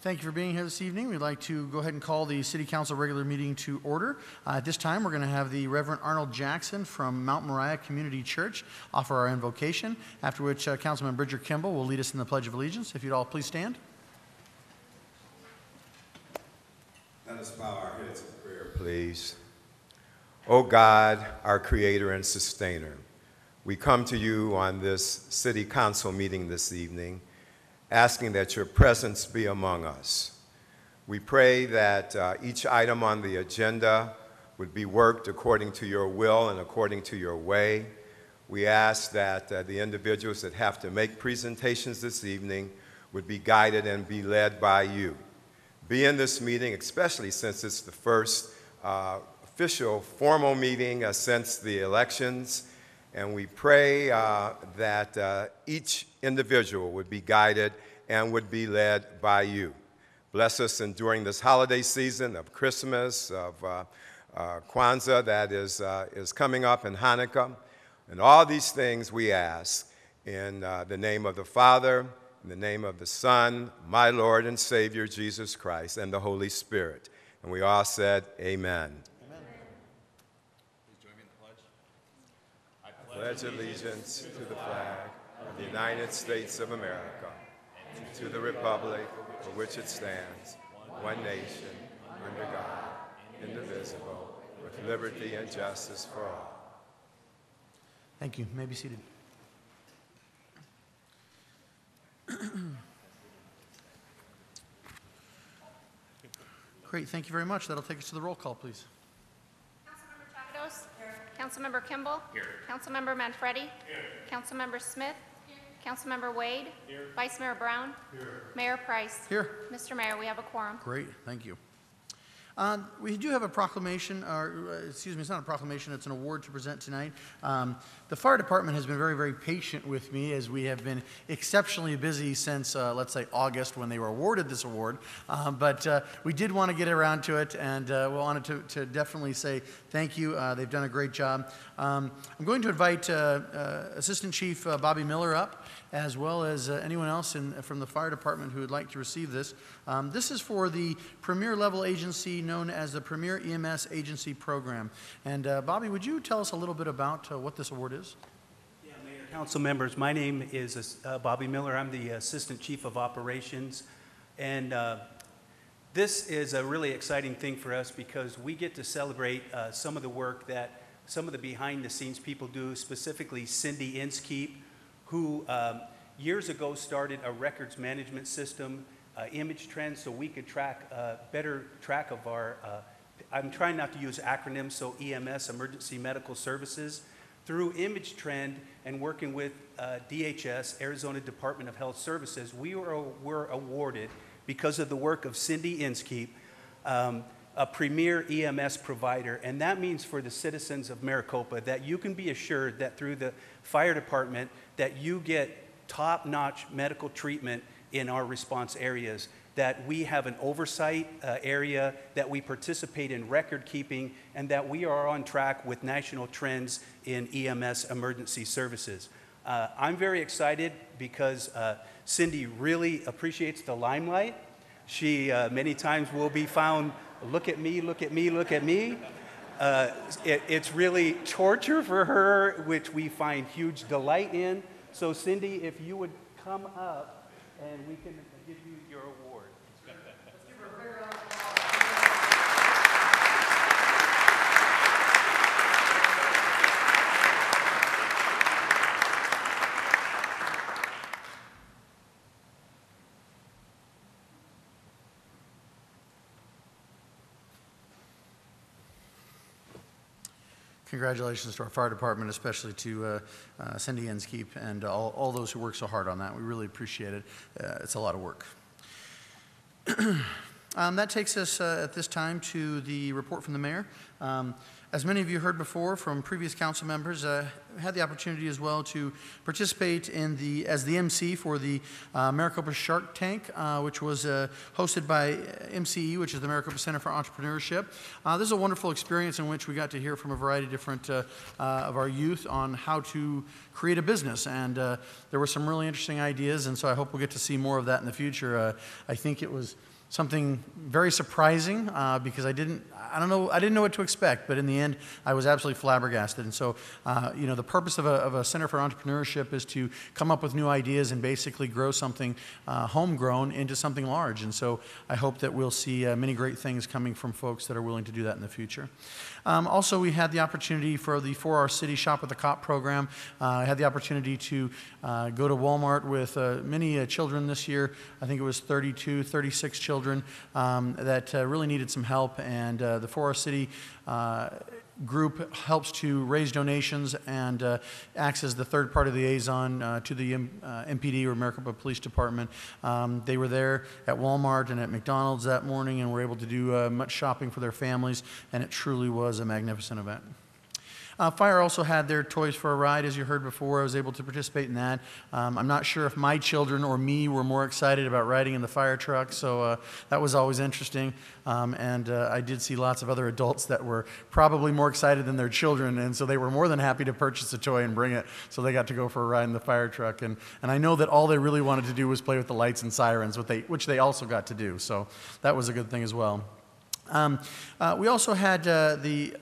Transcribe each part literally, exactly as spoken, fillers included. Thank you for being here this evening. We'd like to go ahead and call the City Council regular meeting to order. Uh, at this time, we're going to have the Reverend Arnold Jackson from Mount Moriah Community Church offer our invocation, after which uh, Councilman Bridger Kimball will lead us in the Pledge of Allegiance. If you'd all please stand. Let us bow our heads in prayer, please. O God, our Creator and Sustainer, we come to you on this City Council meeting this evening, asking that your presence be among us. We pray that uh, each item on the agenda would be worked according to your will and according to your way. We ask that uh, the individuals that have to make presentations this evening would be guided and be led by you. Be in this meeting, especially since it's the first uh, official formal meeting uh, since the elections. And we pray uh, that uh, each individual would be guided and would be led by you. Bless us in during this holiday season of Christmas, of uh, uh, Kwanzaa that is, uh, is coming up, and Hanukkah. And all these things we ask in uh, the name of the Father, in the name of the Son, my Lord and Savior, Jesus Christ, and the Holy Spirit. And we all said, amen. I pledge allegiance to the flag of the United States of America and to the republic for which it stands, one nation, under God, indivisible, with liberty and justice for all. Thank you. You may be seated. Great. Thank you very much. That'll take us to the roll call, please. Councilmember Kimball. Here. Councilmember Manfredi. Here. Councilmember Smith. Here. Councilmember Wade. Here. Vice Mayor Brown. Here. Mayor Price. Here. Mister Mayor, we have a quorum. Great, thank you. Uh, we do have a proclamation, or uh, excuse me, it's not a proclamation, it's an award to present tonight. Um, the fire department has been very, very patient with me as we have been exceptionally busy since, uh, let's say, August when they were awarded this award. Uh, but uh, we did want to get around to it, and uh, we wanted to, to definitely say thank you. Uh, they've done a great job. Um, I'm going to invite uh, uh, Assistant Chief uh, Bobby Miller up, as well as uh, anyone else in, from the fire department who would like to receive this. Um, this is for the premier level agency known as the Premier E M S Agency Program. And uh, Bobby, would you tell us a little bit about uh, what this award is? Yeah, Mayor, Council members, my name is uh, Bobby Miller. I'm the Assistant Chief of Operations. And uh, this is a really exciting thing for us because we get to celebrate uh, some of the work that some of the behind the scenes people do, specifically Cindy Inskeep, who um, years ago started a records management system, uh, ImageTrend, so we could track uh, better track of our, uh, I'm trying not to use acronyms, so E M S, Emergency Medical Services. Through ImageTrend and working with uh, D H S, Arizona Department of Health Services, we were, were awarded, because of the work of Cindy Inskeep, um, a premier E M S provider. And that means for the citizens of Maricopa that you can be assured that through the fire department that you get top-notch medical treatment in our response areas, that we have an oversight uh, area, that we participate in record keeping, and that we are on track with national trends in E M S emergency services. Uh, I'm very excited because uh, Cindy really appreciates the limelight. She uh, many times will be found, look at me, look at me, look at me. Uh, it, it's really torture for her, which we find huge delight in. So Cindy, if you would come up and we can give you your award. Let's give her a big round of Congratulations to our fire department, especially to uh, uh, Cindy Inskeep and all, all those who work so hard on that. We really appreciate it. Uh, it's a lot of work. um, that takes us uh, at this time to the report from the mayor. Um, As many of you heard before from previous council members, I uh, had the opportunity as well to participate in the as the M C for the uh, Maricopa Shark Tank, uh, which was uh, hosted by M C E, which is the Maricopa Center for Entrepreneurship. Uh, this is a wonderful experience in which we got to hear from a variety of different uh, uh, of our youth on how to create a business, and uh, there were some really interesting ideas, and so I hope we'll get to see more of that in the future. Uh, I think it was something very surprising uh, because I didn't, I don't know, I didn't know what to expect, but in the end, I was absolutely flabbergasted. And so, uh, you know, the purpose of a, of a Center for Entrepreneurship is to come up with new ideas and basically grow something uh, homegrown into something large. And so I hope that we'll see uh, many great things coming from folks that are willing to do that in the future. Um, also, we had the opportunity for the For Our City Shop with a Cop program. Uh, I had the opportunity to uh, go to Walmart with uh, many uh, children this year. I think it was thirty-two, thirty-six children. Children um, that uh, really needed some help, and uh, the Forest City uh, group helps to raise donations and uh, acts as the third party liaison uh, to the M uh, M P D or Maricopa Police Department. Um, they were there at Walmart and at McDonald's that morning and were able to do uh, much shopping for their families, and it truly was a magnificent event. Uh, Fire also had their Toys for a Ride, as you heard before. I was able to participate in that. Um, I'm not sure if my children or me were more excited about riding in the fire truck, so uh, that was always interesting. Um, and uh, I did see lots of other adults that were probably more excited than their children, and so they were more than happy to purchase a toy and bring it, so they got to go for a ride in the fire truck. And, and I know that all they really wanted to do was play with the lights and sirens, which they, which they also got to do, so that was a good thing as well. Um, uh, we also had uh, the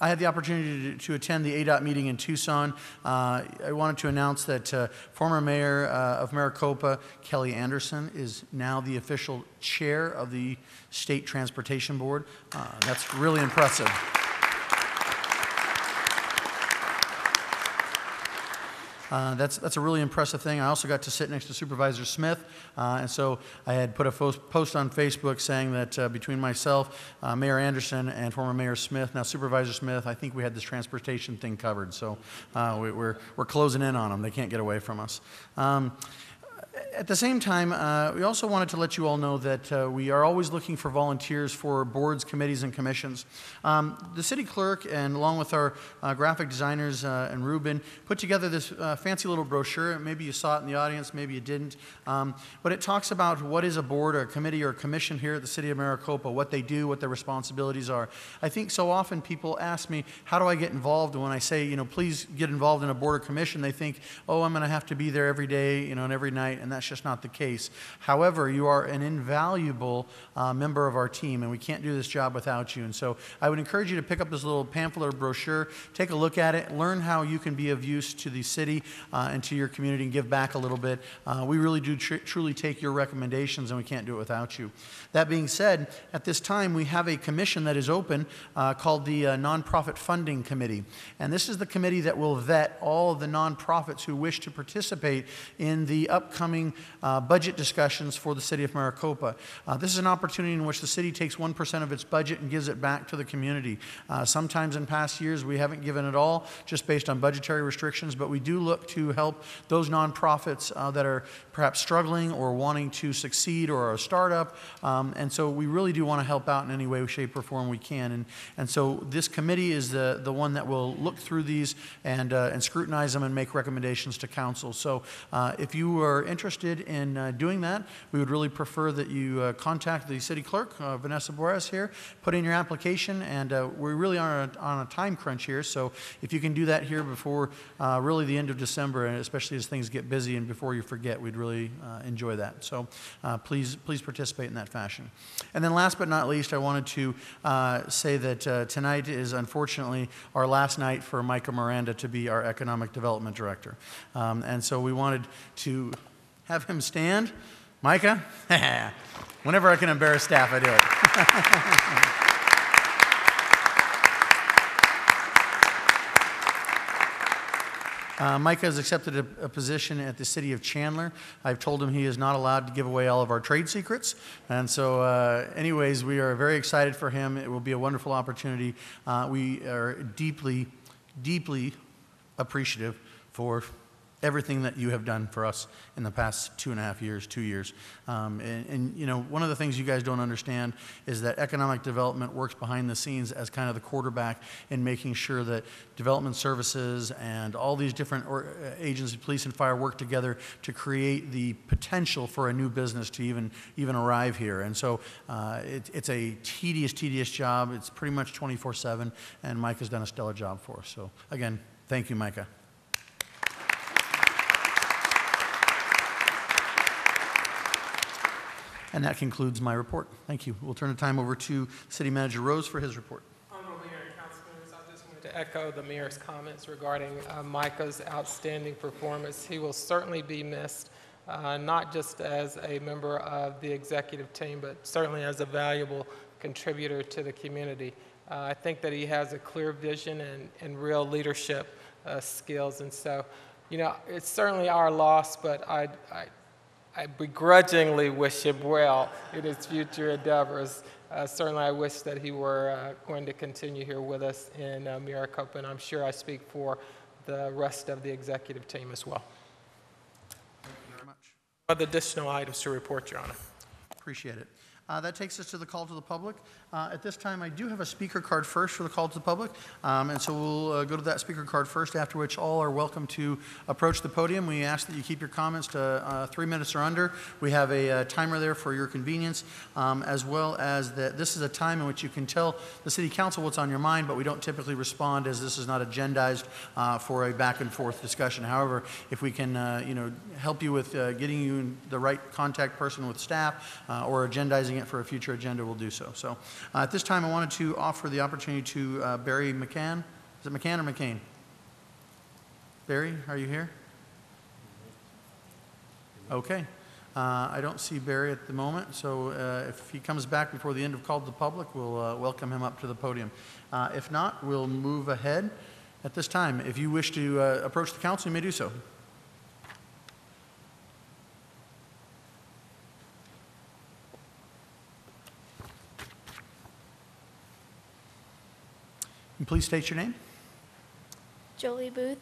I had the opportunity to, to attend the A D O T meeting in Tucson. Uh, I wanted to announce that uh, former mayor uh, of Maricopa, Kelly Anderson, is now the official chair of the State Transportation Board. Uh, that's really impressive. Uh, that's, that's a really impressive thing. I also got to sit next to Supervisor Smith, uh, and so I had put a post on Facebook saying that uh, between myself, uh, Mayor Anderson, and former Mayor Smith, now Supervisor Smith, I think we had this transportation thing covered, so uh, we, we're, we're closing in on them. They can't get away from us. Um, At the same time, uh, we also wanted to let you all know that uh, we are always looking for volunteers for boards, committees, and commissions. Um, the city clerk, and along with our uh, graphic designers uh, and Ruben, put together this uh, fancy little brochure. Maybe you saw it in the audience, maybe you didn't. Um, but it talks about what is a board or a committee or a commission here at the City of Maricopa, what they do, what their responsibilities are. I think so often people ask me, how do I get involved? And when I say, you know, please get involved in a board or commission, they think, oh, I'm going to have to be there every day, you know, and every night, and that's That's just not the case. However, you are an invaluable uh, member of our team, and we can't do this job without you. And so I would encourage you to pick up this little pamphlet or brochure, take a look at it, learn how you can be of use to the city uh, and to your community, and give back a little bit. Uh, we really do tr truly take your recommendations, and we can't do it without you. That being said, at this time we have a commission that is open uh, called the uh, Nonprofit Funding Committee. And this is the committee that will vet all of the nonprofits who wish to participate in the upcoming Uh, budget discussions for the City of Maricopa. Uh, this is an opportunity in which the city takes one percent of its budget and gives it back to the community. Uh, sometimes in past years we haven't given it all just based on budgetary restrictions, but we do look to help those nonprofits uh, that are perhaps struggling or wanting to succeed or are a startup. Um, and so we really do want to help out in any way, shape, or form we can. And, and so this committee is the, the one that will look through these and, uh, and scrutinize them and make recommendations to council. So uh, if you are interested in uh, doing that, we would really prefer that you uh, contact the city clerk, uh, Vanessa Boris here, put in your application, and uh, we really are on a, on a time crunch here, so if you can do that here before uh, really the end of December, and especially as things get busy and before you forget, we'd really uh, enjoy that. So uh, please, please participate in that fashion. And then last but not least, I wanted to uh, say that uh, tonight is unfortunately our last night for Micah Miranda to be our Economic Development Director. Um, and so we wanted to have him stand. Micah, whenever I can embarrass staff, I do it. uh, Micah has accepted a, a position at the city of Chandler. I've told him he is not allowed to give away all of our trade secrets. And so uh, anyways, we are very excited for him. It will be a wonderful opportunity. Uh, we are deeply, deeply appreciative for everything that you have done for us in the past two and a half years, two years. Um, and, and you know, one of the things you guys don't understand is that economic development works behind the scenes as kind of the quarterback in making sure that development services and all these different or, uh, agencies, police and fire, work together to create the potential for a new business to even, even arrive here. And so uh, it, it's a tedious, tedious job. It's pretty much twenty-four seven, and Mike has done a stellar job for us. So again, thank you, Micah. And that concludes my report. Thank you. We'll turn the time over to City Manager Rose for his report. Honorable Mayor and Council members, I just wanted to echo the Mayor's comments regarding uh, Micah's outstanding performance. He will certainly be missed, uh, not just as a member of the executive team, but certainly as a valuable contributor to the community. Uh, I think that he has a clear vision and, and real leadership uh, skills. And so, you know, it's certainly our loss, but I, I I begrudgingly wish him well in his future endeavors. Uh, certainly I wish that he were uh, going to continue here with us in uh, Maricopa, and I'm sure I speak for the rest of the executive team as well. Thank you very much. Other additional items to report, Your Honor. Appreciate it. Uh, that takes us to the call to the public. Uh, at this time, I do have a speaker card first for the call to the public, um, and so we'll uh, go to that speaker card first, after which all are welcome to approach the podium. We ask that you keep your comments to uh, three minutes or under. We have a uh, timer there for your convenience, um, as well as that this is a time in which you can tell the City Council what's on your mind, but we don't typically respond, as this is not agendized uh, for a back and forth discussion. However, if we can uh, you know, help you with uh, getting you the right contact person with staff uh, or agendizing it for a future agenda, we'll do so. So uh, at this time, I wanted to offer the opportunity to uh, Barry McCann. Is it McCann or McCain? Barry, are you here? Okay. Uh, I don't see Barry at the moment, so uh, if he comes back before the end of Call to the Public, we'll uh, welcome him up to the podium. Uh, if not, we'll move ahead. At this time, if you wish to uh, approach the council, you may do so. And please state your name. Jolie Booth.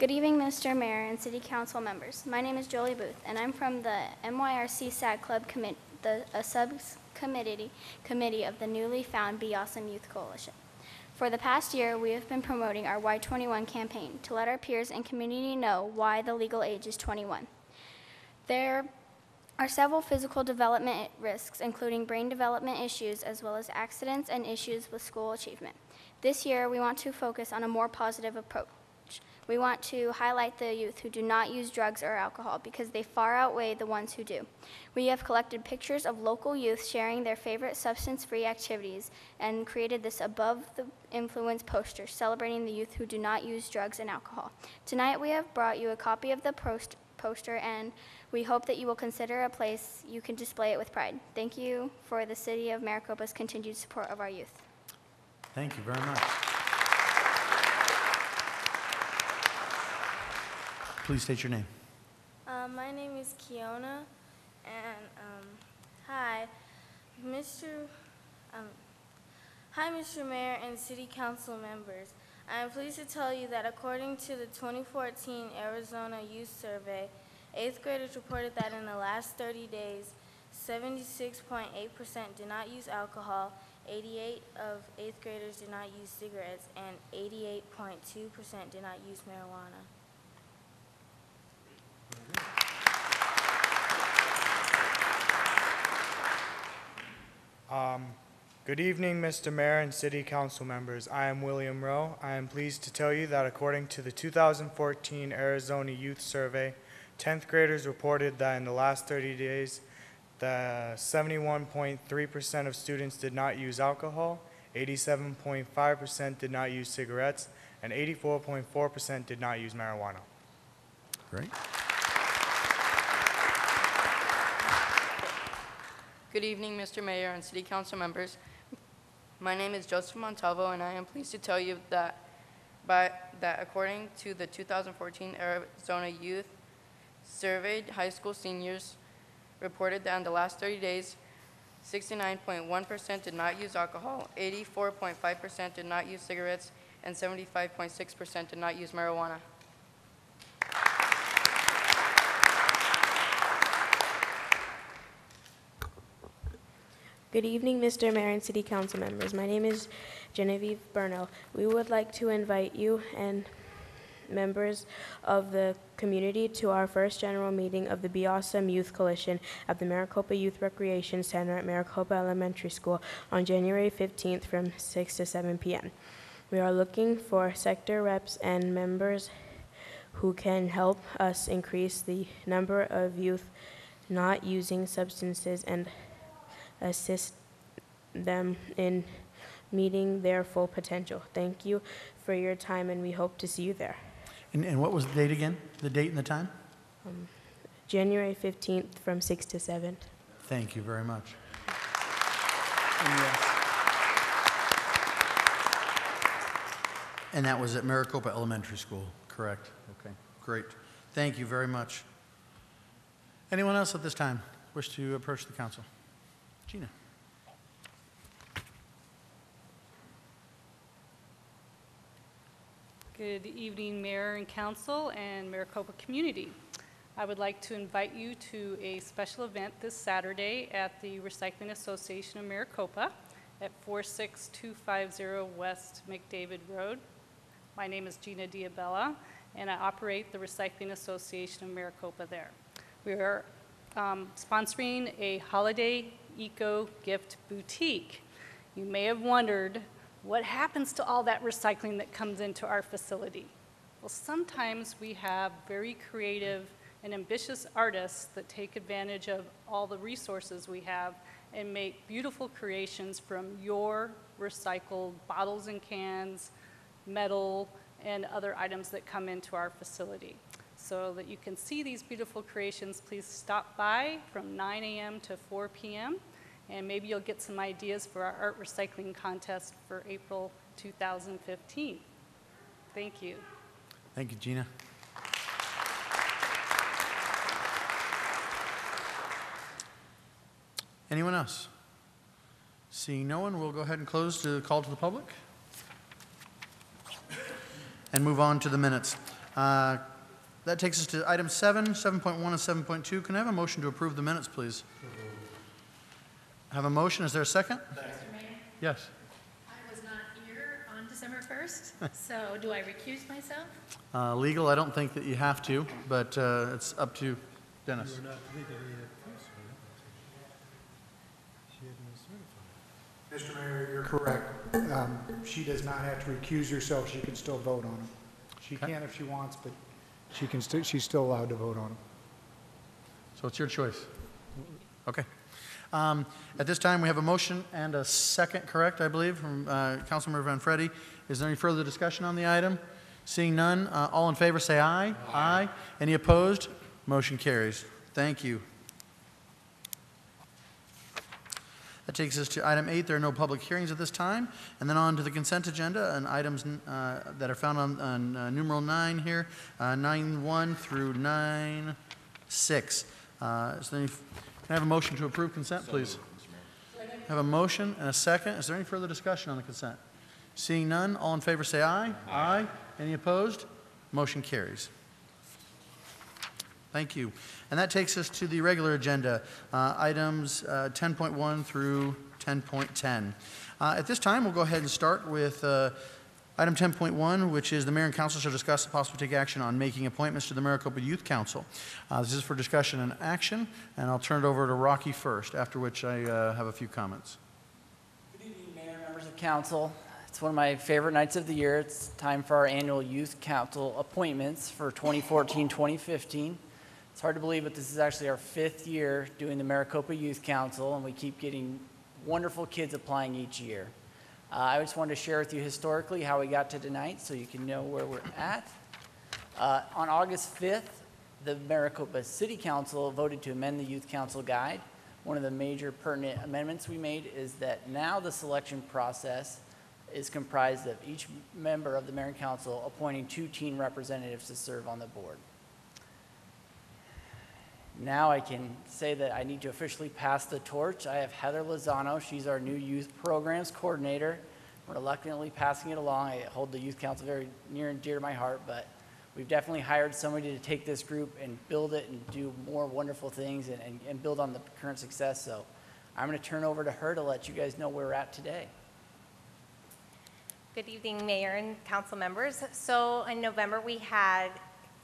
Good evening, Mister Mayor and City Council members. My name is Jolie Booth, and I'm from the M Y R C S A C Club Committee, a subcommittee committee of the newly found Be Awesome Youth Coalition. For the past year, we have been promoting our Y twenty-one campaign to let our peers and community know why the legal age is twenty-one. There are several physical development risks, including brain development issues, as well as accidents and issues with school achievement. This year, we want to focus on a more positive approach. We want to highlight the youth who do not use drugs or alcohol, because they far outweigh the ones who do. We have collected pictures of local youth sharing their favorite substance-free activities and created this above-the-influence poster celebrating the youth who do not use drugs and alcohol. Tonight, we have brought you a copy of the post poster, and we hope that you will consider a place you can display it with pride. Thank you for the City of Maricopa's continued support of our youth. Thank you very much. Please state your name. Uh, my name is Kiona, and um, hi, Mister Um, hi, Mister Mayor and City Council members. I am pleased to tell you that according to the twenty fourteen Arizona Youth Survey, eighth graders reported that in the last thirty days, seventy-six point eight percent did not use alcohol, eighty-eight of eighth graders did not use cigarettes, and eighty-eight point two percent did not use marijuana. Um, Good evening, Mister Mayor and City Council members. I am William Rowe. I am pleased to tell you that according to the two thousand fourteen Arizona Youth Survey, tenth graders reported that in the last thirty days, the seventy-one point three percent of students did not use alcohol, eighty-seven point five percent did not use cigarettes, and eighty-four point four percent did not use marijuana. Great. Good evening, Mister Mayor and City Council members. My name is Joseph Montalvo, and I am pleased to tell you that, by, that according to the two thousand fourteen Arizona Youth Survey, high school seniors reported that in the last thirty days, sixty-nine point one percent did not use alcohol, eighty-four point five percent did not use cigarettes, and seventy-five point six percent did not use marijuana. Good evening, Mister Mayor and City Council members. My name is Genevieve Burnell. We would like to invite you and members of the community to our first general meeting of the Be Awesome Youth Coalition at the Maricopa Youth Recreation Center at Maricopa Elementary School on January fifteenth from six to seven p m We are looking for sector reps and members who can help us increase the number of youth not using substances and assist them in meeting their full potential. Thank you for your time, and we hope to see you there. And, and what was the date again? The date and the time? Um, January fifteenth from six to seven. Thank you very much. And, yes. And that was at Maricopa Elementary School, correct? Okay, great. Thank you very much. Anyone else at this time wish to approach the council? Gina. Good evening, Mayor and Council and Maricopa community. I would like to invite you to a special event this Saturday at the Recycling Association of Maricopa at four six two five zero West McDavid Road. My name is Gina Diabella, and I operate the Recycling Association of Maricopa there. We are um, sponsoring a holiday eco gift boutique. You may have wondered, what happens to all that recycling that comes into our facility? Well, sometimes we have very creative and ambitious artists that take advantage of all the resources we have and make beautiful creations from your recycled bottles and cans, metal, and other items that come into our facility. So that you can see these beautiful creations, please stop by from nine a m to four p m and maybe you'll get some ideas for our art recycling contest for April two thousand fifteen. Thank you. Thank you, Gina. Anyone else? Seeing no one, we'll go ahead and close the call to the public and move on to the minutes. Uh, that takes us to item seven, seven point one and seven point two. Can I have a motion to approve the minutes, please? Have a motion. Is there a second? Mister Mayor? Yes. I was not here on December first, so do I recuse myself? Uh, legal, I don't think that you have to, but uh, it's up to Dennis. You were not legally accused. She had been certified. Mister Mayor, you're correct. Um, she does not have to recuse herself. She can still vote on them. She okay. can if she wants, but she can st she's still allowed to vote on them. So it's your choice. Okay. Um, at this time, we have a motion and a second, correct, I believe, from uh, Councilmember Manfredi. Is there any further discussion on the item? Seeing none, uh, all in favor say aye. Aye. Aye. Any opposed? Motion carries. Thank you. That takes us to item eight. There are no public hearings at this time. And then on to the consent agenda and items uh, that are found on, on uh, numeral nine here, uh, nine one through nine six. Uh, is there any Can I have a motion to approve consent, please? I have a motion and a second. Is there any further discussion on the consent? Seeing none, all in favor say aye. Aye. Aye. Any opposed? Motion carries. Thank you. And that takes us to the regular agenda, uh, items ten point one uh, through ten point ten. Uh, at this time, we'll go ahead and start with uh, item ten point one, which is the Mayor and Council shall discuss and possibly take action on making appointments to the Maricopa Youth Council. Uh, this is for discussion and action, and I'll turn it over to Rocky first, after which I uh, have a few comments. Good evening, Mayor, members of Council. It's one of my favorite nights of the year. It's time for our annual Youth Council appointments for twenty fourteen twenty fifteen. It's hard to believe, but this is actually our fifth year doing the Maricopa Youth Council, and we keep getting wonderful kids applying each year. Uh, I just wanted to share with you historically how we got to tonight so you can know where we're at. Uh, on August fifth, the Maricopa City Council voted to amend the Youth Council Guide. One of the major pertinent amendments we made is that now the selection process is comprised of each member of the Mayor and Council appointing two teen representatives to serve on the board. Now I can say that I need to officially pass the torch. I have Heather Lozano. She's our new youth programs coordinator. I'm reluctantly passing it along. I hold the youth council very near and dear to my heart, but we've definitely hired somebody to take this group and build it and do more wonderful things and, and, and build on the current success. So I'm going to turn over to her to let you guys know where we're at today. Good evening, Mayor and council members. So in November, we had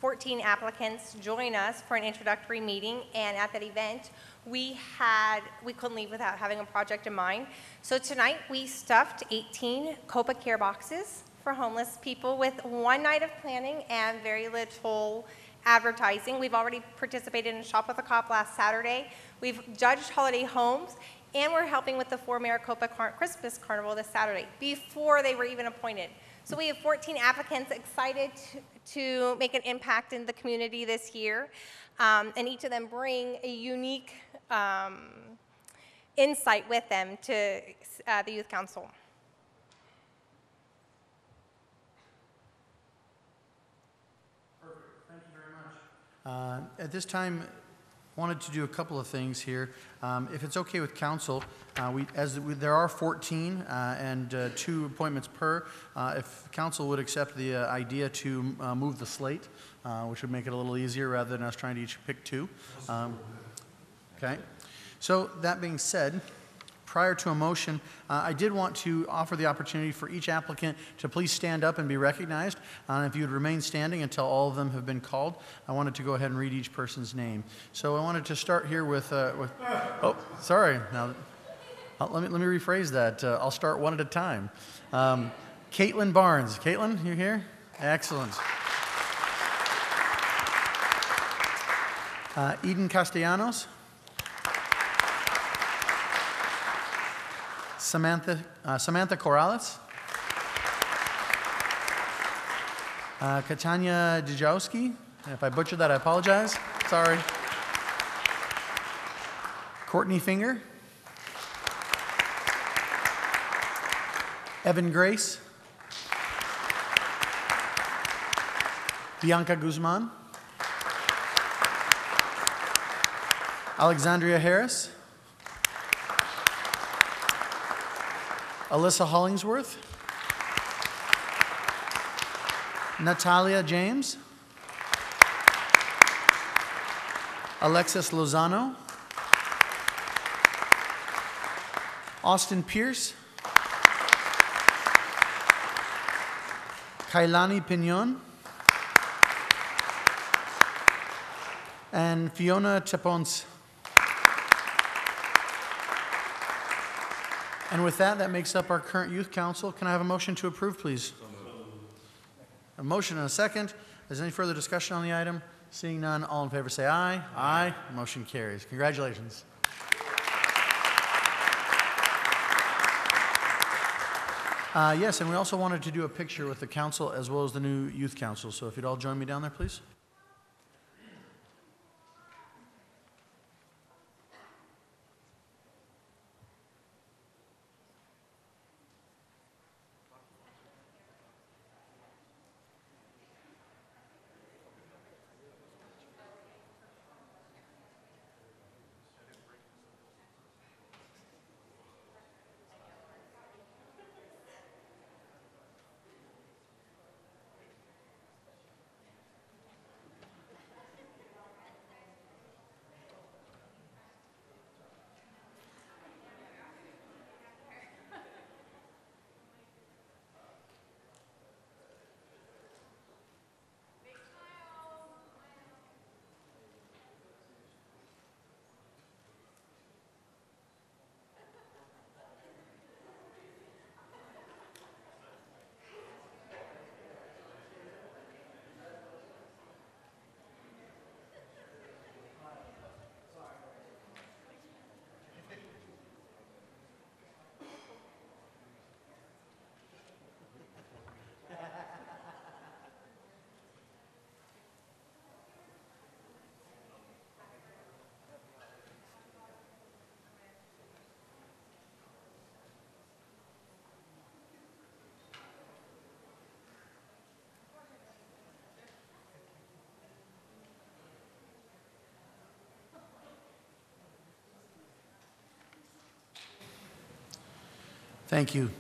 fourteen applicants join us for an introductory meeting, and at that event, we had, we couldn't leave without having a project in mind. So tonight, we stuffed eighteen COPA care boxes for homeless people with one night of planning and very little advertising. We've already participated in Shop with a Cop last Saturday. We've judged holiday homes, and we're helping with the For Maricopa Car Christmas Carnival this Saturday, before they were even appointed. So we have fourteen applicants excited to, to make an impact in the community this year, um, and each of them bring a unique um, insight with them to uh, the Youth Council. Perfect. Thank you very much. Uh, at this time, wanted to do a couple of things here. Um, if it's okay with council, uh, we, as we, there are fourteen uh, and uh, two appointments per, uh, if council would accept the uh, idea to uh, move the slate, uh, which would make it a little easier rather than us trying to each pick two. Um, okay. So that being said, prior to a motion, uh, I did want to offer the opportunity for each applicant to please stand up and be recognized. Uh, if you would remain standing until all of them have been called, I wanted to go ahead and read each person's name. So I wanted to start here with, uh, with oh, sorry. Now, I'll, let me let me rephrase that. Uh, I'll start one at a time. Um, Caitlin Barnes. Caitlin, you here? Excellent. Uh, Eden Castellanos. Samantha, uh, Samantha Corrales, uh, Katanya Dijowski, if I butchered that, I apologize, sorry. Courtney Finger, Evan Grace, Bianca Guzman, Alexandria Harris, Alyssa Hollingsworth, Natalia James, Alexis Lozano, Austin Pierce, Kailani Pinon, and Fiona Chapons. And with that, that makes up our current youth council. Can I have a motion to approve, please? So moved. A motion and a second. Is there any further discussion on the item? Seeing none, all in favor say aye. Aye. Aye. Motion carries. Congratulations. Uh, yes, and we also wanted to do a picture with the council as well as the new youth council. So if you'd all join me down there, please. Thank you.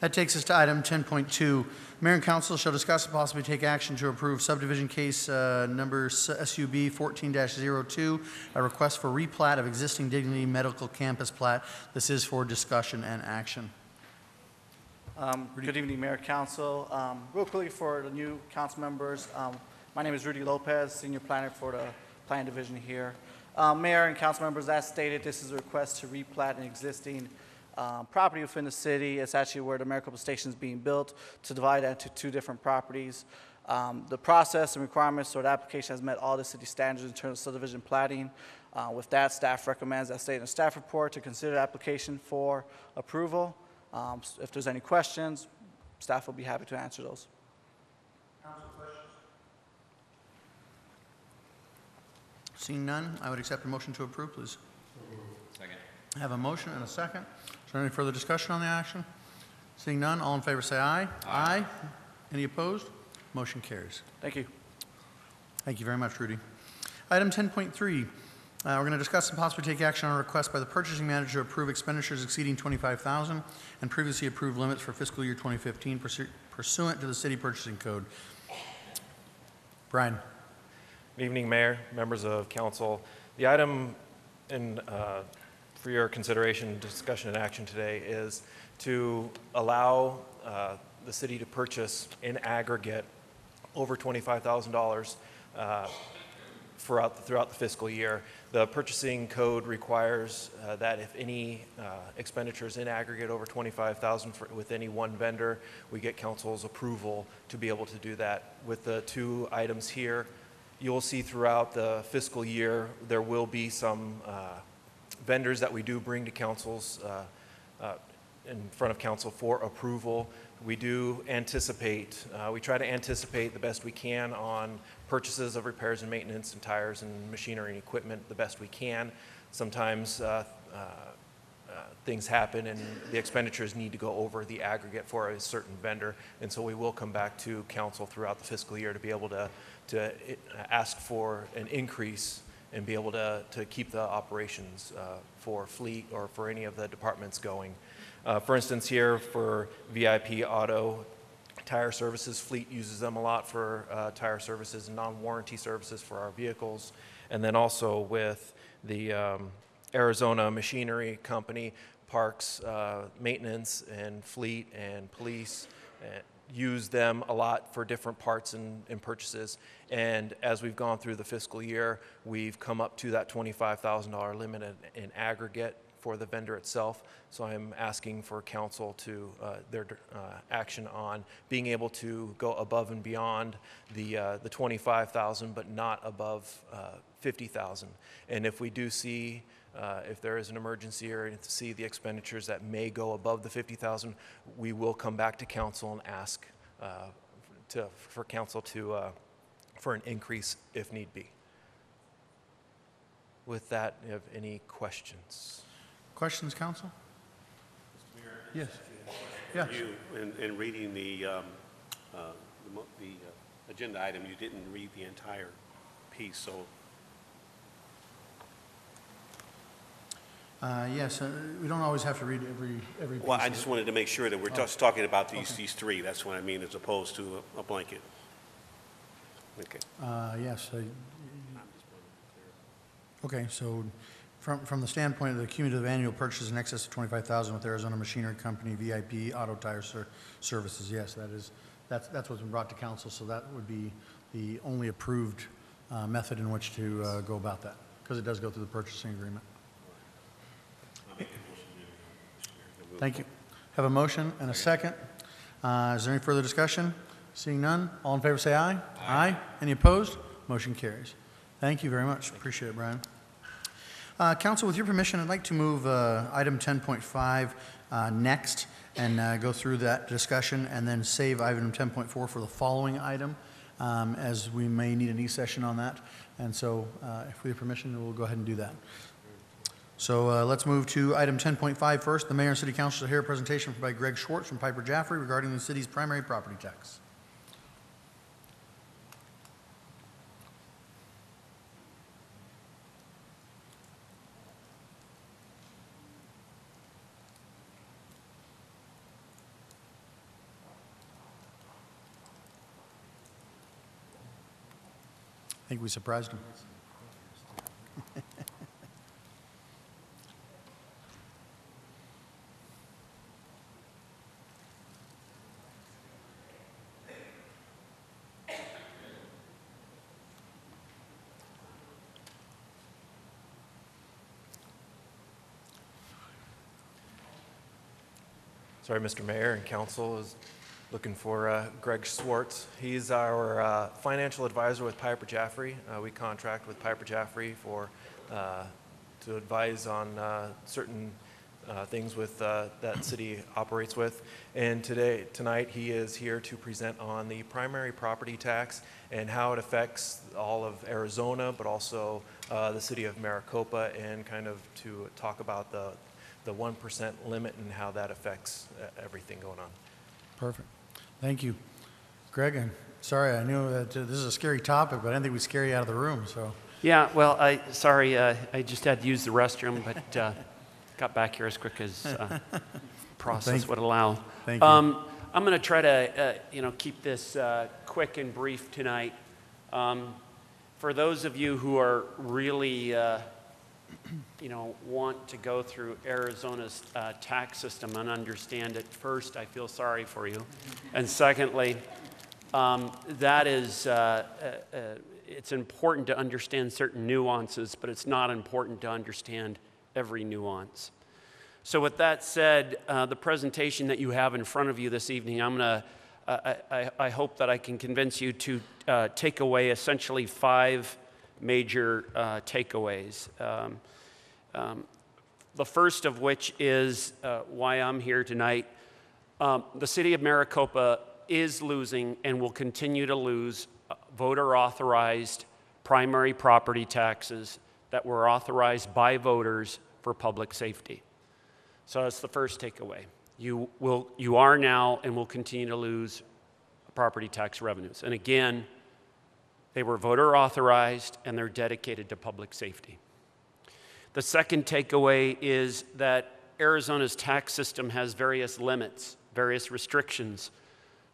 That takes us to item ten point two. Mayor and council shall discuss and possibly take action to approve subdivision case uh, number S U B fourteen dash zero two, a request for replat of existing Dignity Medical Campus plat. This is for discussion and action. Um, good evening, Mayor and Council. Um, real quickly for the new council members, um, my name is Rudy Lopez, Senior Planner for the Planning Division here. Um, Mayor and council members, as stated, this is a request to replat an existing Um, property within the city. It's actually where the Maricopa Station is being built to divide that into two different properties. Um, the process and requirements for the application has met all the city standards in terms of subdivision platting. Uh, with that, staff recommends that state and staff report to consider the application for approval. Um, if there's any questions, staff will be happy to answer those. Council questions? Seeing none, I would accept a motion to approve, please. Second. I have a motion and a second. Is there any further discussion on the action? Seeing none, all in favor say aye. Aye. Aye. Any opposed? Motion carries. Thank you. Thank you very much, Rudy. Item ten point three, uh, we're going to discuss and possibly take action on a request by the purchasing manager to approve expenditures exceeding twenty-five thousand dollars and previously approved limits for fiscal year twenty fifteen pursu pursuant to the city purchasing code. Brian. Good evening, Mayor, members of council. The item in uh, for your consideration, discussion, and action today is to allow uh, the city to purchase in aggregate over twenty-five thousand dollars uh, throughout, throughout the fiscal year. The purchasing code requires uh, that if any uh, expenditures in aggregate over twenty-five thousand dollars with any one vendor, we get council's approval to be able to do that. With the two items here, you'll see throughout the fiscal year, there will be some uh, vendors that we do bring to council's, uh, uh, in front of council for approval. We do anticipate, uh, we try to anticipate the best we can on purchases of repairs and maintenance and tires and machinery and equipment the best we can. Sometimes uh, uh, uh, things happen and the expenditures need to go over the aggregate for a certain vendor. And so we will come back to council throughout the fiscal year to be able to, to ask for an increase and be able to, to keep the operations uh, for fleet or for any of the departments going. Uh, for instance, here for V I P Auto Tire Services, fleet uses them a lot for uh, tire services and non-warranty services for our vehicles. And then also with the um, Arizona Machinery Company, parks, uh, maintenance and fleet and police, uh, use them a lot for different parts and, and purchases. And as we've gone through the fiscal year, we've come up to that twenty-five thousand dollar limit in, in aggregate for the vendor itself. So I'm asking for council to uh, their uh, action on being able to go above and beyond the uh, the twenty-five thousand, but not above uh, fifty thousand. And if we do see Uh, if there is an emergency or to see the expenditures that may go above the fifty thousand, we will come back to council and ask uh, to, for council to uh, for an increase if need be. With that, you have any questions? Questions, council? Mister Mayor, yes. Yes. You, in, in reading the um, uh, the, the uh, agenda item, you didn't read the entire piece, so. Uh, yes, uh, we don't always have to read every every. Piece well, I just wanted to make sure that we're oh. just talking about these okay. these three. That's what I mean, as opposed to a, a blanket. Okay. Uh, yes. I, okay. So, from from the standpoint of the cumulative annual purchase in excess of twenty-five thousand with Arizona Machinery Company, V I P Auto Tire Ser Services, yes, that is that's that's what's been brought to council. So that would be the only approved uh, method in which to uh, go about that, because it does go through the purchasing agreement. Thank you. Have a motion and a second. Uh, is there any further discussion? Seeing none, all in favor say aye. Aye. Aye. Any opposed? Motion carries. Thank you very much. Thank Appreciate you. it, Brian. Uh, council, with your permission, I'd like to move uh, item ten point five uh, next and uh, go through that discussion and then save item ten point four for the following item, um, as we may need an e-session on that. And so uh, if we have permission, we'll go ahead and do that. So uh, let's move to item ten point five first. The mayor and city council will hear a presentation by Greg Schwartz from Piper Jaffray regarding the city's primary property tax. think we surprised them. Sorry, Mister Mayor and Council, is looking for uh, Greg Schwartz. He's our uh, financial advisor with Piper Jaffray. Uh, we contract with Piper Jaffray for uh, to advise on uh, certain uh, things with uh, that city operates with. And today, tonight, he is here to present on the primary property tax and how it affects all of Arizona, but also uh, the city of Maricopa, and kind of to talk about the. the one percent limit and how that affects everything going on. Perfect. Thank you. Greg, I'm sorry, I knew that uh, this is a scary topic, but I didn't think we'd scare you out of the room, so. Yeah, well, I sorry, uh, I just had to use the restroom, but uh, got back here as quick as uh, process well, would allow. Thank um, you. I'm gonna try to uh, you know, keep this uh, quick and brief tonight. Um, for those of you who are really uh, you know, want to go through Arizona's uh, tax system and understand it. First, I feel sorry for you. And secondly, um, that is, uh, uh, uh, it's important to understand certain nuances, but it's not important to understand every nuance. So with that said, uh, the presentation that you have in front of you this evening, I'm gonna, uh, I, I hope that I can convince you to uh, take away essentially five major uh, takeaways. Um, um, the first of which is uh, why I'm here tonight. Um, the city of Maricopa is losing and will continue to lose voter-authorized primary property taxes that were authorized by voters for public safety. So that's the first takeaway. You, will, you are now and will continue to lose property tax revenues. And again, they were voter authorized and they're dedicated to public safety. The second takeaway is that Arizona's tax system has various limits, various restrictions.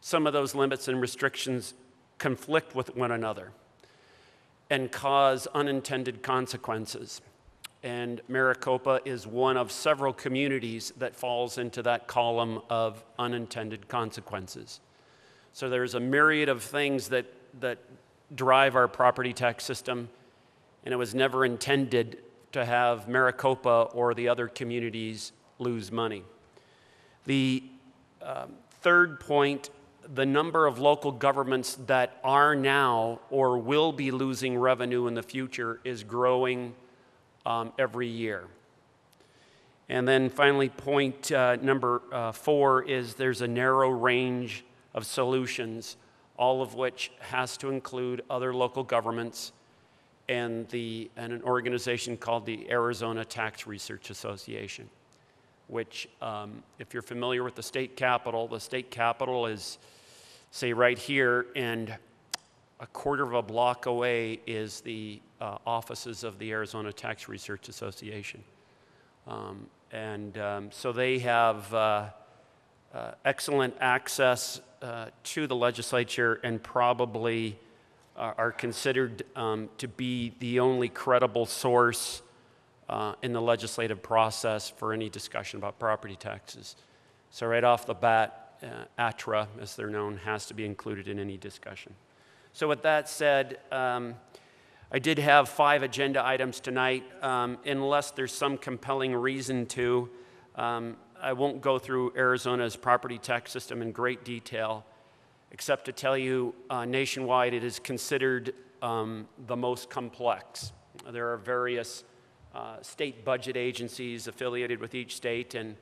Some of those limits and restrictions conflict with one another and cause unintended consequences. And Maricopa is one of several communities that falls into that column of unintended consequences. So there's a myriad of things that, that drive our property tax system, and it was never intended to have Maricopa or the other communities lose money. The um, third point, the number of local governments that are now or will be losing revenue in the future is growing um, every year. And then finally, point uh, number uh, four is there's a narrow range of solutions, all of which has to include other local governments and, the, and an organization called the Arizona Tax Research Association, which, um, if you're familiar with the state capitol, the state capitol is, say, right here, and a quarter of a block away is the uh, offices of the Arizona Tax Research Association. Um, and um, so they have uh, uh, excellent access Uh, to the legislature, and probably uh, are considered um, to be the only credible source uh, in the legislative process for any discussion about property taxes. So right off the bat, uh, A T R A, as they're known, has to be included in any discussion. So with that said, um, I did have five agenda items tonight. Um, unless there's some compelling reason to, um, I won't go through Arizona's property tax system in great detail, except to tell you uh, nationwide it is considered um, the most complex. There are various uh, state budget agencies affiliated with each state, and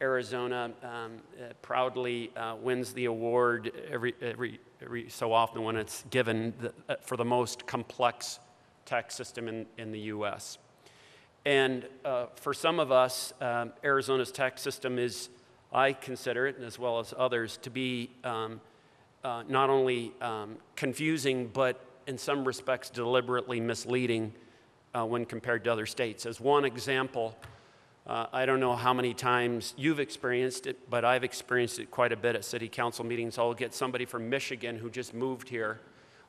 Arizona um, uh, proudly uh, wins the award every, every, every so often when it's given the, uh, for the most complex tax system in, in the U S And uh, for some of us, um, Arizona's tax system is, I consider it, as well as others, to be um, uh, not only um, confusing, but in some respects deliberately misleading uh, when compared to other states. As one example, uh, I don't know how many times you've experienced it, but I've experienced it quite a bit at city council meetings. I'll get somebody from Michigan who just moved here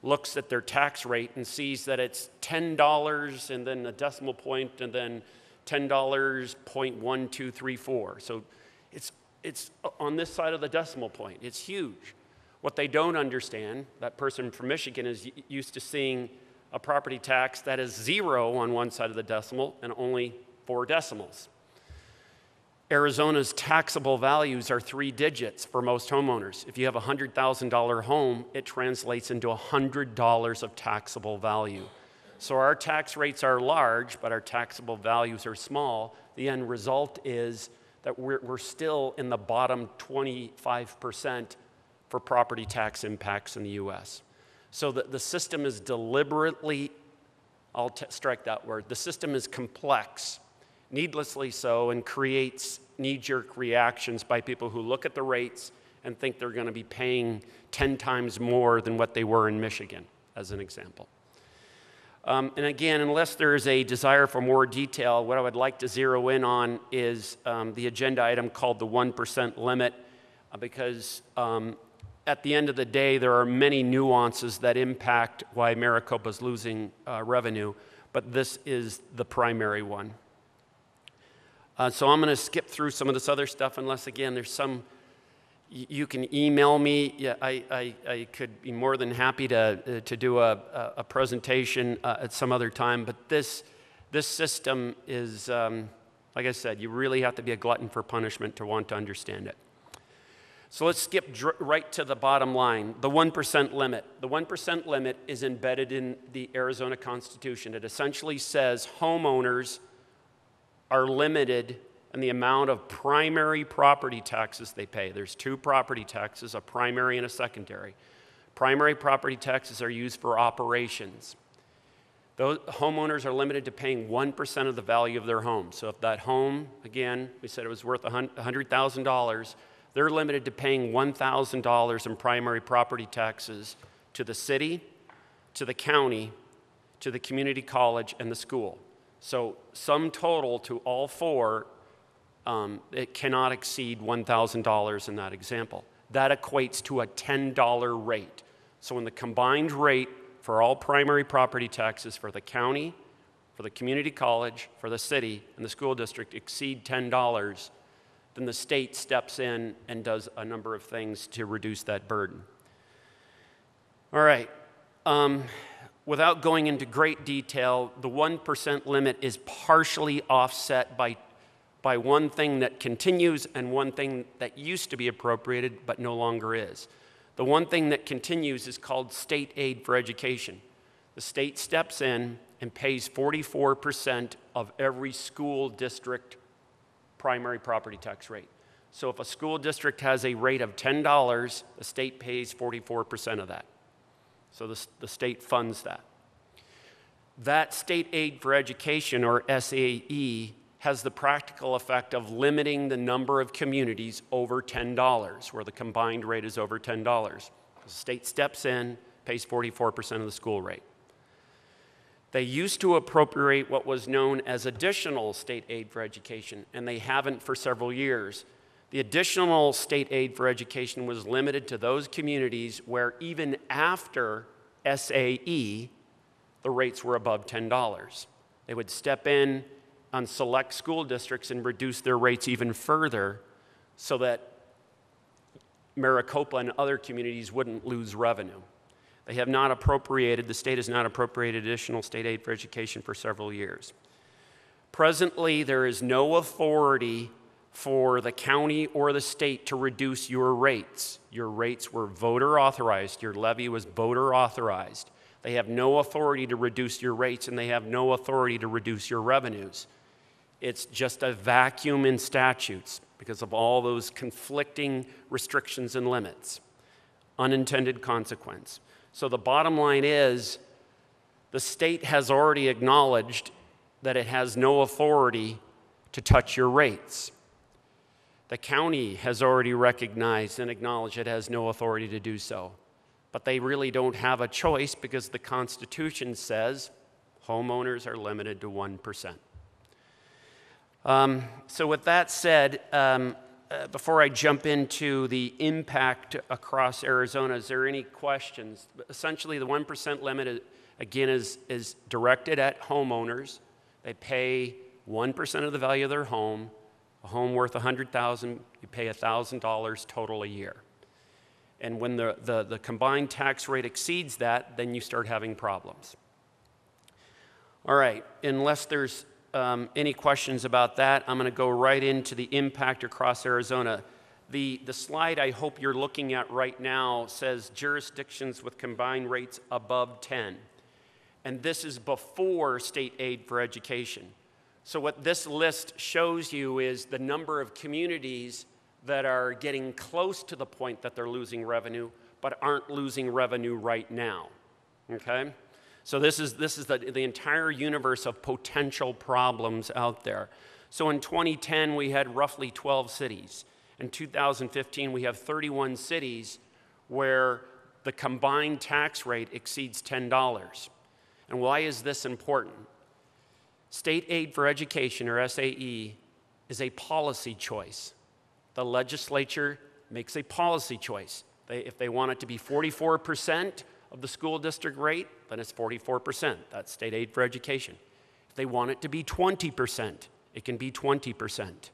looks at their tax rate and sees that it's ten dollars and then a decimal point and then ten dollars point one two three four. So it's, it's on this side of the decimal point. It's huge. What they don't understand, that person from Michigan is used to seeing a property tax that is zero on one side of the decimal and only four decimals. Arizona's taxable values are three digits for most homeowners. If you have a one hundred thousand dollar home, it translates into one hundred dollars of taxable value. So our tax rates are large, but our taxable values are small. The end result is that we're, we're still in the bottom twenty-five percent for property tax impacts in the U S. So the, the system is deliberately, I'll t- strike that word, the system is complex, needlessly so, and creates knee-jerk reactions by people who look at the rates and think they're going to be paying ten times more than what they were in Michigan, as an example. Um, and again, unless there's a desire for more detail, what I would like to zero in on is um, the agenda item called the one percent limit, uh, because um, at the end of the day, there are many nuances that impact why Maricopa's losing uh, revenue, but this is the primary one. Uh, so I'm going to skip through some of this other stuff unless, again, there's some, you can email me. Yeah, I, I, I could be more than happy to, uh, to do a, a presentation uh, at some other time. But this, this system is, um, like I said, you really have to be a glutton for punishment to want to understand it. So let's skip dr- right to the bottom line, the one percent limit. The one percent limit is embedded in the Arizona Constitution. It essentially says homeowners are limited in the amount of primary property taxes they pay. There's two property taxes, a primary and a secondary. Primary property taxes are used for operations. Those homeowners are limited to paying one percent of the value of their home. So if that home, again, we said it was worth one hundred thousand dollars, they're limited to paying one thousand dollars in primary property taxes to the city, to the county, to the community college, and the school. So sum total to all four, um, it cannot exceed one thousand dollars in that example. That equates to a ten dollar rate. So when the combined rate for all primary property taxes for the county, for the community college, for the city, and the school district exceed ten dollars, then the state steps in and does a number of things to reduce that burden. All right. Um, Without going into great detail, the one percent limit is partially offset by, by one thing that continues and one thing that used to be appropriated but no longer is. The one thing that continues is called state aid for education. The state steps in and pays forty-four percent of every school district primary property tax rate. So if a school district has a rate of ten dollars, the state pays forty-four percent of that. So the, the state funds that. That state aid for education, or S A E, has the practical effect of limiting the number of communities over ten dollars, where the combined rate is over ten dollars. The state steps in, pays forty-four percent of the school rate. They used to appropriate what was known as additional state aid for education, and they haven't for several years. The additional state aid for education was limited to those communities where even after S A E, the rates were above ten dollars. They would step in on select school districts and reduce their rates even further so that Maricopa and other communities wouldn't lose revenue. They have not appropriated, the state has not appropriated additional state aid for education for several years. Presently, there is no authority for the county or the state to reduce your rates. Your rates were voter authorized. Your levy was voter authorized. They have no authority to reduce your rates, and they have no authority to reduce your revenues. It's just a vacuum in statutes because of all those conflicting restrictions and limits. Unintended consequence. So the bottom line is the state has already acknowledged that it has no authority to touch your rates. The county has already recognized and acknowledged it has no authority to do so. But they really don't have a choice because the Constitution says homeowners are limited to one percent. Um, so with that said, um, uh, before I jump into the impact across Arizona, is there any questions? Essentially, the one percent limit, again, is, is directed at homeowners. They pay one percent of the value of their home. A home worth one hundred thousand dollars, you pay one thousand dollars total a year. And when the, the, the combined tax rate exceeds that, then you start having problems. All right, unless there's um, any questions about that, I'm going to go right into the impact across Arizona. The, the slide I hope you're looking at right now says jurisdictions with combined rates above ten. And this is before state aid for education. So what this list shows you is the number of communities that are getting close to the point that they're losing revenue, but aren't losing revenue right now, okay? So this is, this is the, the entire universe of potential problems out there. So in twenty ten, we had roughly twelve cities. In two thousand fifteen, we have thirty-one cities where the combined tax rate exceeds ten dollars. And why is this important? State Aid for Education, or S A E, is a policy choice. The legislature makes a policy choice. They, if they want it to be forty-four percent of the school district rate, then it's forty-four percent. That's state aid for education. If they want it to be twenty percent, it can be twenty percent.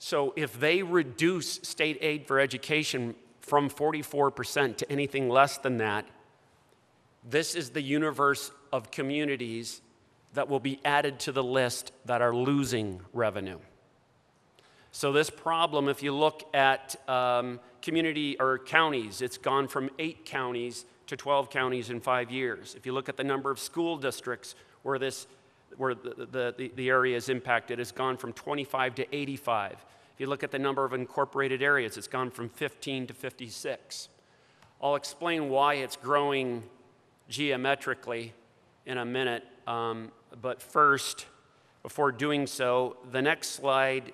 So if they reduce state aid for education from forty-four percent to anything less than that, this is the universe of communities that will be added to the list that are losing revenue. So this problem, if you look at um, community or counties, it's gone from eight counties to twelve counties in five years. If you look at the number of school districts where, this, where the, the, the area is impacted, it's gone from twenty-five to eighty-five. If you look at the number of incorporated areas, it's gone from fifteen to fifty-six. I'll explain why it's growing geometrically in a minute, um, but first, before doing so, the next slide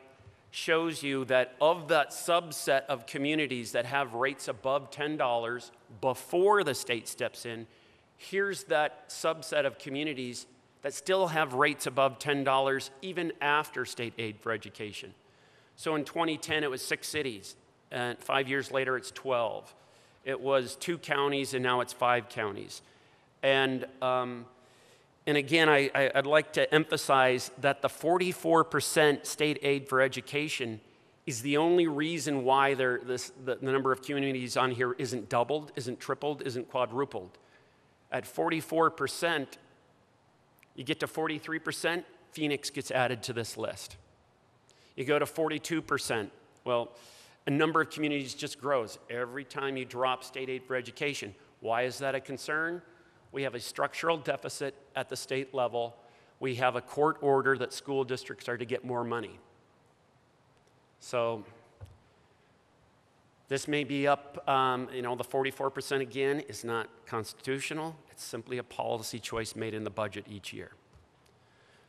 shows you that of that subset of communities that have rates above ten dollars before the state steps in, here's that subset of communities that still have rates above ten dollars even after state aid for education. So in twenty ten, it was six cities, and five years later, it's twelve. It was two counties, and now it's five counties. And, um, and again, I, I, I'd like to emphasize that the forty-four percent state aid for education is the only reason why there, this, the, the number of communities on here isn't doubled, isn't tripled, isn't quadrupled. At forty-four percent, you get to forty-three percent, Phoenix gets added to this list. You go to forty-two percent, well, a number of communities just grows every time you drop state aid for education. Why is that a concern? We have a structural deficit at the state level. We have a court order that school districts are to get more money. So this may be up, um, you know, the forty-four percent again is not constitutional. It's simply a policy choice made in the budget each year.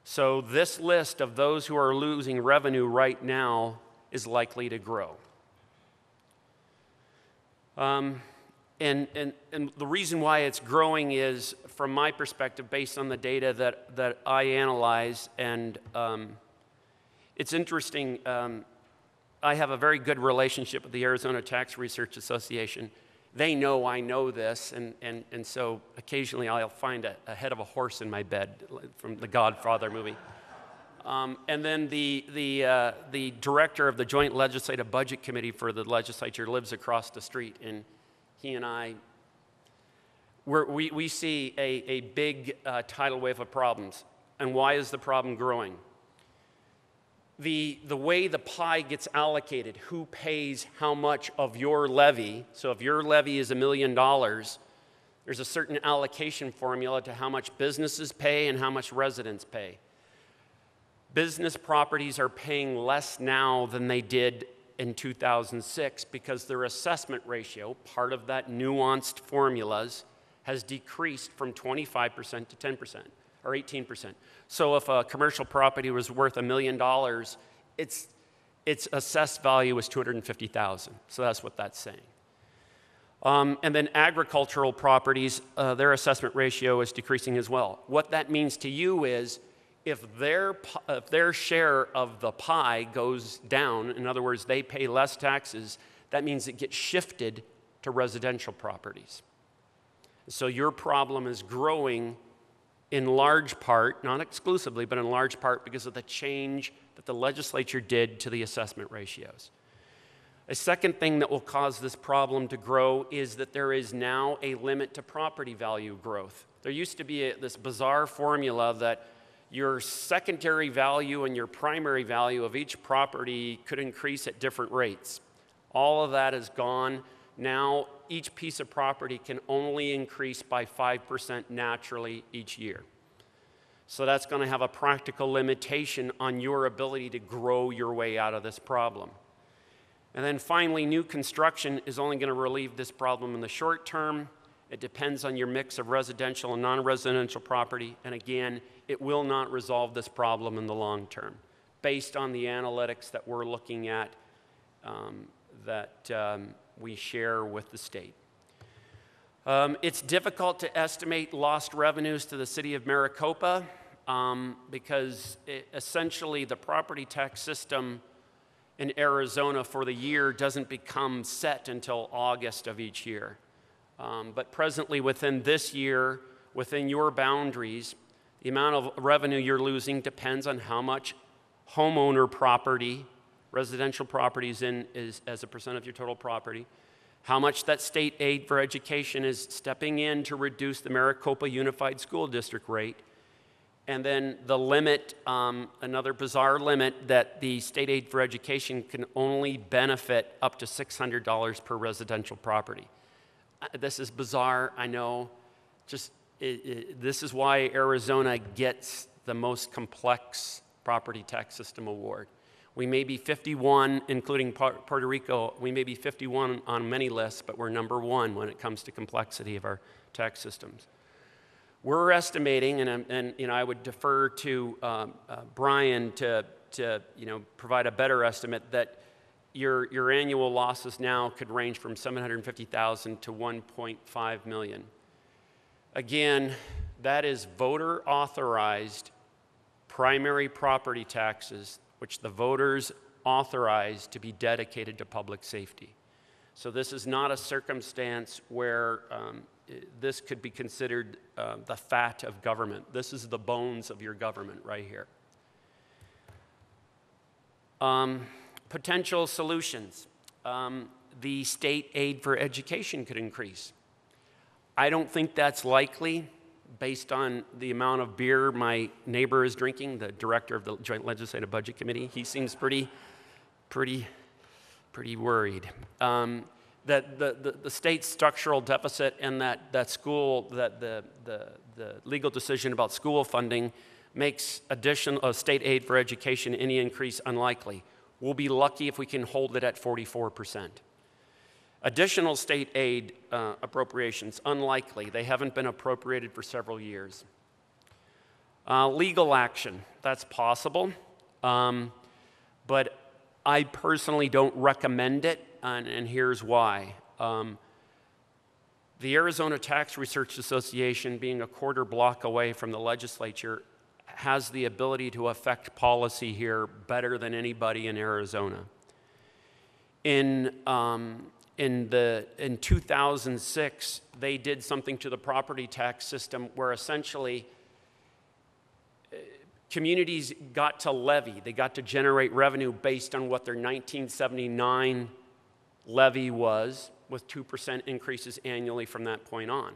So this list of those who are losing revenue right now is likely to grow. Um, And, and, and the reason why it's growing is, from my perspective, based on the data that, that I analyze, and um, it's interesting. Um, I have a very good relationship with the Arizona Tax Research Association. They know I know this, and, and, and so occasionally I'll find a, a head of a horse in my bed from the Godfather movie. Um, and then the, the, uh, the director of the Joint Legislative Budget Committee for the legislature lives across the street, and he and I, we're, we, we see a, a big uh, tidal wave of problems. And why is the problem growing? The, the way the pie gets allocated, who pays how much of your levy, so if your levy is a million dollars, there's a certain allocation formula to how much businesses pay and how much residents pay. Business properties are paying less now than they did in two thousand six, because their assessment ratio, part of that nuanced formulas, has decreased from twenty-five percent to ten percent or eighteen percent. So if a commercial property was worth a million dollars, its its assessed value was two hundred fifty thousand dollars. So that's what that's saying. Um, and then agricultural properties, uh, their assessment ratio is decreasing as well. What that means to you is if their, if their share of the pie goes down, in other words, they pay less taxes, that means it gets shifted to residential properties. So your problem is growing in large part, not exclusively, but in large part because of the change that the legislature did to the assessment ratios. A second thing that will cause this problem to grow is that there is now a limit to property value growth. There used to be a, this bizarre formula that your secondary value and your primary value of each property could increase at different rates. All of that is gone. Now each piece of property can only increase by five percent naturally each year. So that's going to have a practical limitation on your ability to grow your way out of this problem. And then finally, new construction is only going to relieve this problem in the short term. It depends on your mix of residential and non-residential property. And again, it will not resolve this problem in the long term, based on the analytics that we're looking at um, that um, we share with the state. Um, it's difficult to estimate lost revenues to the city of Maricopa um, because it, essentially the property tax system in Arizona for the year doesn't become set until August of each year. Um, but presently within this year, within your boundaries, the amount of revenue you're losing depends on how much homeowner property, residential properties in is as a percent of your total property, how much that state aid for education is stepping in to reduce the Maricopa Unified School District rate, and then the limit, um, another bizarre limit, that the state aid for education can only benefit up to six hundred dollars per residential property. This is bizarre, I know. Just it, it, this is why Arizona gets the most complex property tax system award. We may be fifty-one, including Puerto Rico, we may be fifty-one on many lists, but we're number one when it comes to complexity of our tax systems. We're estimating, and, and you know, I would defer to um, uh, Brian to, to you know, provide a better estimate, that your, your annual losses now could range from seven hundred fifty thousand dollars to one point five million dollars. Again, that is voter-authorized primary property taxes, which the voters authorized to be dedicated to public safety. So this is not a circumstance where um, this could be considered uh, the fat of government. This is the bones of your government right here. Um, potential solutions. Um, the state aid for education could increase. I don't think that's likely, based on the amount of beer my neighbor is drinking, the director of the Joint Legislative Budget Committee. He seems pretty, pretty, pretty worried. Um, that the, the, the state's structural deficit and that, that school, that the, the, the legal decision about school funding makes additional uh, state aid for education, any increase, unlikely. We'll be lucky if we can hold it at forty-four percent. Additional state aid uh, appropriations, unlikely. They haven't been appropriated for several years. Uh, legal action, that's possible, um, but I personally don't recommend it, and, and here's why. Um, the Arizona Tax Research Association, being a quarter block away from the legislature, has the ability to affect policy here better than anybody in Arizona. In um, In, the, in two thousand six, they did something to the property tax system where essentially uh, communities got to levy. They got to generate revenue based on what their nineteen seventy-nine levy was, with two percent increases annually from that point on.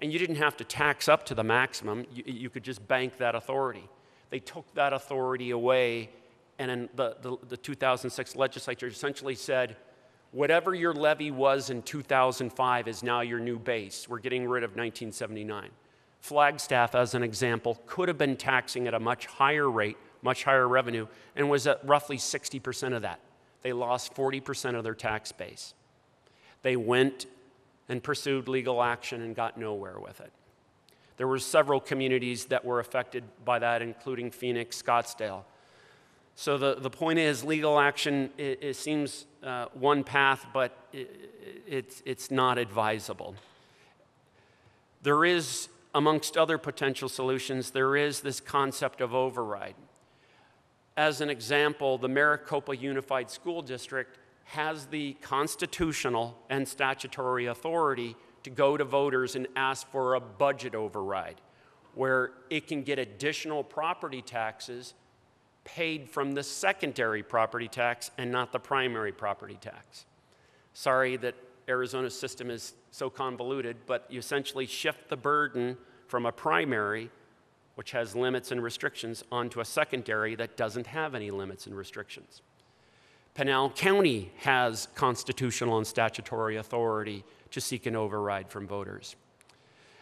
And you didn't have to tax up to the maximum. You, you could just bank that authority. They took that authority away, and in the, the, the two thousand six legislature essentially said, whatever your levy was in two thousand five is now your new base. We're getting rid of nineteen seventy-nine. Flagstaff, as an example, could have been taxing at a much higher rate, much higher revenue, and was at roughly sixty percent of that. They lost forty percent of their tax base. They went and pursued legal action and got nowhere with it. There were several communities that were affected by that, including Phoenix, Scottsdale. So the, the point is, legal action, it, it seems uh, one path, but it, it, it's, it's not advisable. There is amongst other potential solutions, there is this concept of override. As an example, the Maricopa Unified School District has the constitutional and statutory authority to go to voters and ask for a budget override, where it can get additional property taxes paid from the secondary property tax and not the primary property tax. Sorry that Arizona's system is so convoluted, but you essentially shift the burden from a primary, which has limits and restrictions, onto a secondary that doesn't have any limits and restrictions. Pinal County has constitutional and statutory authority to seek an override from voters.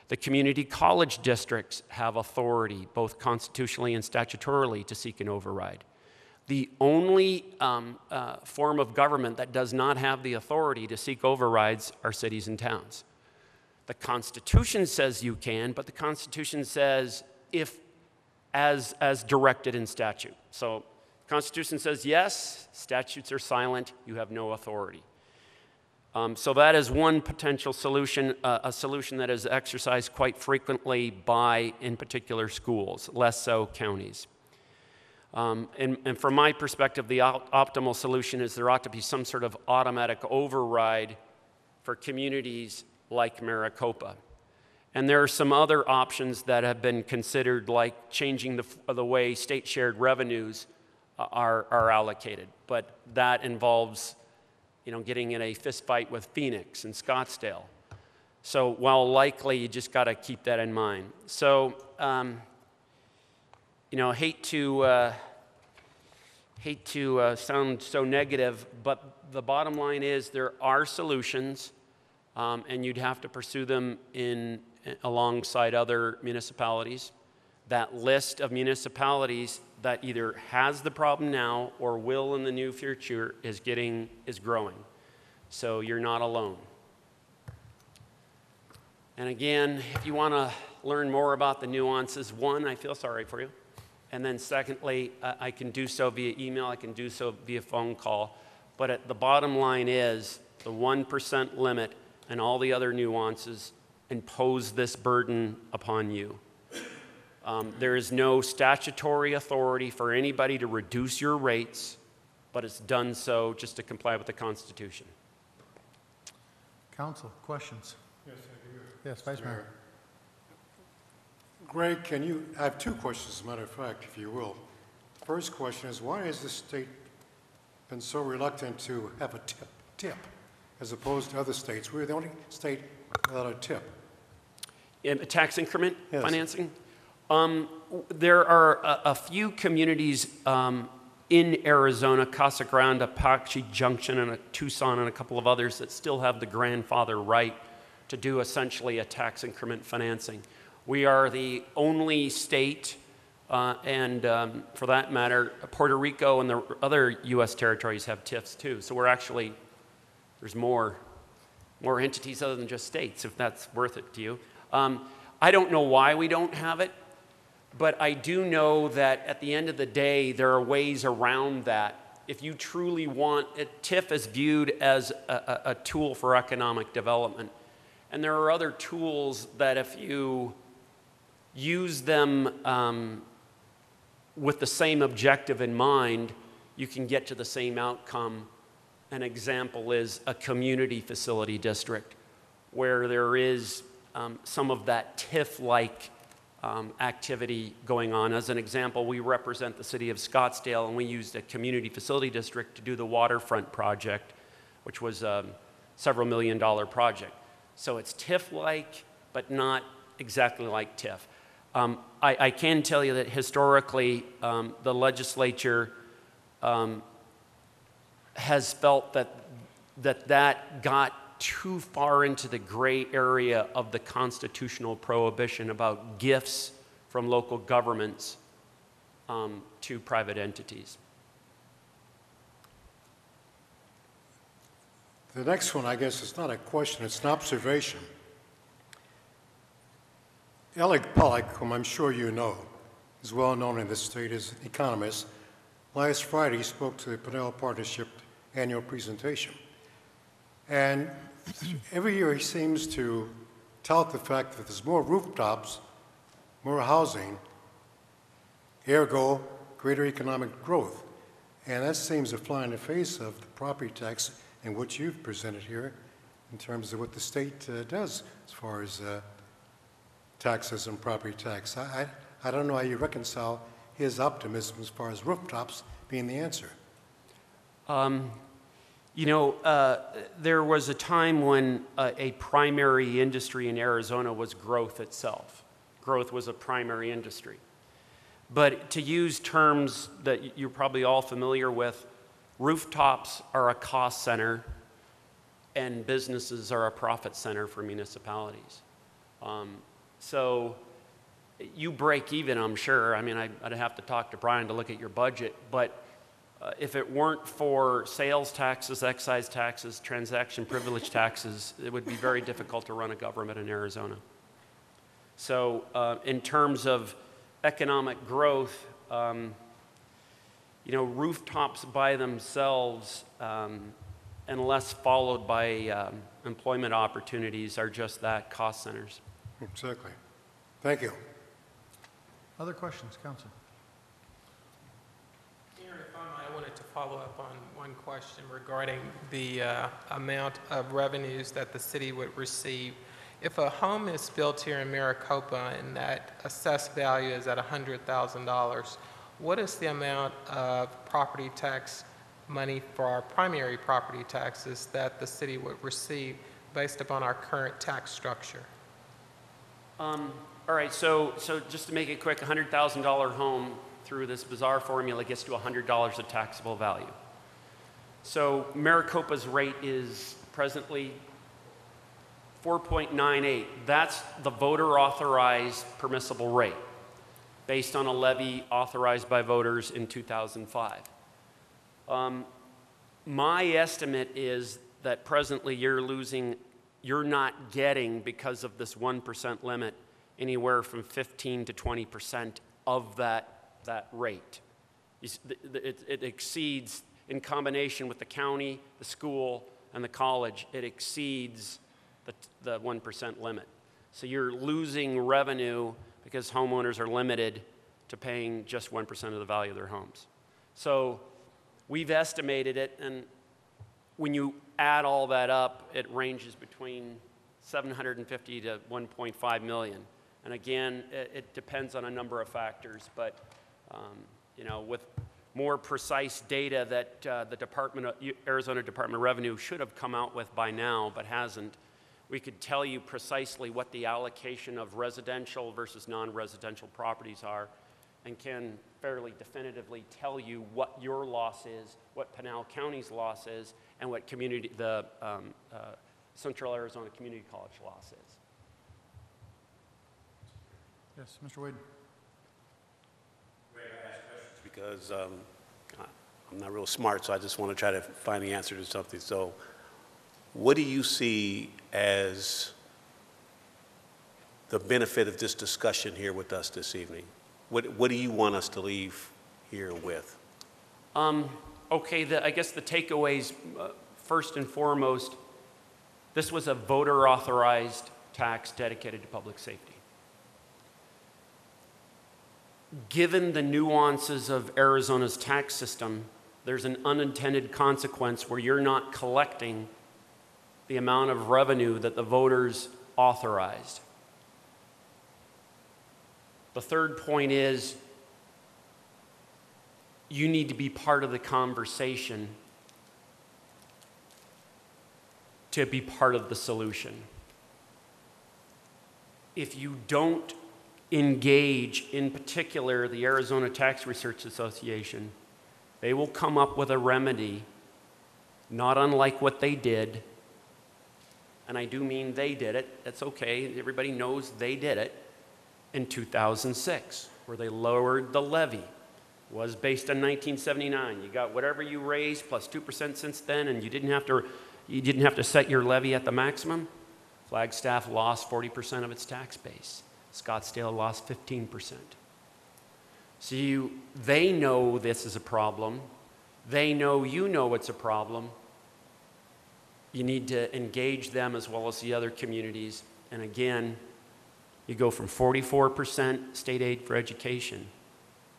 The community college districts have authority, both constitutionally and statutorily, to seek an override. The only um, uh, form of government that does not have the authority to seek overrides are cities and towns. The Constitution says you can, but the Constitution says if, as, as directed in statute. So the Constitution says yes, statutes are silent, you have no authority. Um, so that is one potential solution, uh, a solution that is exercised quite frequently by, in particular, schools, less so counties. Um, and, and from my perspective, the op optimal solution is there ought to be some sort of automatic override for communities like Maricopa. And there are some other options that have been considered, like changing the, the way state shared revenues are, are allocated. But that involves, you know, getting in a fist fight with Phoenix and Scottsdale. So while likely, you just got to keep that in mind. So, um, you know, hate to uh, hate to uh, sound so negative, but the bottom line is there are solutions, um, and you'd have to pursue them in alongside other municipalities. That list of municipalities that either has the problem now or will in the new future is getting, is growing. So you're not alone. And again, if you want to learn more about the nuances, one, I feel sorry for you. And then secondly, uh, I can do so via email, I can do so via phone call. But at the bottom line is the one percent limit and all the other nuances impose this burden upon you. Um, there is no statutory authority for anybody to reduce your rates, but it's done so just to comply with the Constitution. Council, questions? Yes, I do. Yes, Vice Mayor. Mayor. Greg, can you, I have two questions, as a matter of fact, if you will. The first question is, why has the state been so reluctant to have a tip, tip as opposed to other states? We're the only state without a tip. In a tax increment yes. financing? Um, there are a, a few communities um, in Arizona, Casa Grande, Apache Junction, and a, Tucson, and a couple of others that still have the grandfather right to do essentially a tax increment financing. We are the only state, uh, and um, for that matter, Puerto Rico and the other U S territories have T I Fs too. So we're actually, there's more, more entities other than just states, if that's worth it to you. Um, I don't know why we don't have it. But I do know that at the end of the day, there are ways around that. If you truly want it, T I F is viewed as a, a, a tool for economic development. And there are other tools that if you use them um, with the same objective in mind, you can get to the same outcome. An example is a community facility district where there is um, some of that T I F-like Um, activity going on. As an example, we represent the city of Scottsdale, and we used a community facility district to do the waterfront project, which was a several million dollar project. So it's T I F-like, but not exactly like T I F. Um, I, I can tell you that historically, um, the legislature um, has felt that, that that got too far into the gray area of the constitutional prohibition about gifts from local governments um, to private entities. The next one, I guess, is not a question, it's an observation. Alec Pollack, whom I'm sure you know, is well known in this state as an economist. Last Friday, he spoke to the Pinal Partnership annual presentation. And every year he seems to tout the fact that there's more rooftops, more housing, ergo, greater economic growth. And that seems to fly in the face of the property tax and what you've presented here in terms of what the state uh, does as far as uh, taxes and property tax. I, I, I don't know how you reconcile his optimism as far as rooftops being the answer. Um, you know, uh, there was a time when uh, a primary industry in Arizona was growth itself. Growth was a primary industry. But to use terms that you're probably all familiar with, rooftops are a cost center and businesses are a profit center for municipalities. Um, so you break even, I'm sure. I mean, I, I'd have to talk to Brian to look at your budget, but uh, if it weren't for sales taxes, excise taxes, transaction privilege taxes, it would be very difficult to run a government in Arizona. So uh, in terms of economic growth, um, you know, rooftops by themselves, um, unless followed by um, employment opportunities, are just that, cost centers. Exactly. Thank you. Other questions, Council? Mayor, if I wanted to follow up on one question regarding the uh, amount of revenues that the city would receive. If a home is built here in Maricopa and that assessed value is at one hundred thousand dollars, what is the amount of property tax money for our primary property taxes that the city would receive based upon our current tax structure? Um, all right, so, so just to make it quick, a one hundred thousand dollar home through this bizarre formula gets to one hundred dollars of taxable value. So Maricopa's rate is presently four point nine eight. That's the voter-authorized permissible rate based on a levy authorized by voters in two thousand five. Um, my estimate is that presently you're losing, you're not getting, because of this one percent limit, anywhere from fifteen to twenty percent of that, that rate. It, it exceeds, in combination with the county, the school, and the college, it exceeds the one percent limit. So you're losing revenue because homeowners are limited to paying just one percent of the value of their homes. So we've estimated it, and when you add all that up, it ranges between seven hundred fifty to one point five million. And again, it, it depends on a number of factors, but um, you know, with more precise data that uh, the Department of, Arizona Department of Revenue should have come out with by now, but hasn't, we could tell you precisely what the allocation of residential versus non-residential properties are, and can fairly definitively tell you what your loss is, what Pinal County's loss is, and what community, the um, uh, Central Arizona Community College loss is. Yes, Mister Wade. Wait, I ask questions because um, I'm not real smart, so I just want to try to find the answer to something. So, what do you see as the benefit of this discussion here with us this evening? What, what do you want us to leave here with? Um, okay, the, I guess the takeaways, uh, first and foremost, this was a voter-authorized tax dedicated to public safety. Given the nuances of Arizona's tax system, there's an unintended consequence where you're not collecting the amount of revenue that the voters authorized. The third point is you need to be part of the conversation to be part of the solution. If you don't engage, in particular, the Arizona Tax Research Association, they will come up with a remedy not unlike what they did. And I do mean they did it, that's okay, everybody knows they did it, in two thousand six, where they lowered the levy. It was based on nineteen seventy-nine. You got whatever you raised plus two percent since then, and you didn't have to, you didn't have to set your levy at the maximum. Flagstaff lost forty percent of its tax base. Scottsdale lost fifteen percent. So you, they know this is a problem. They know you know it's a problem. You need to engage them as well as the other communities And again, you go from forty-four percent state aid for education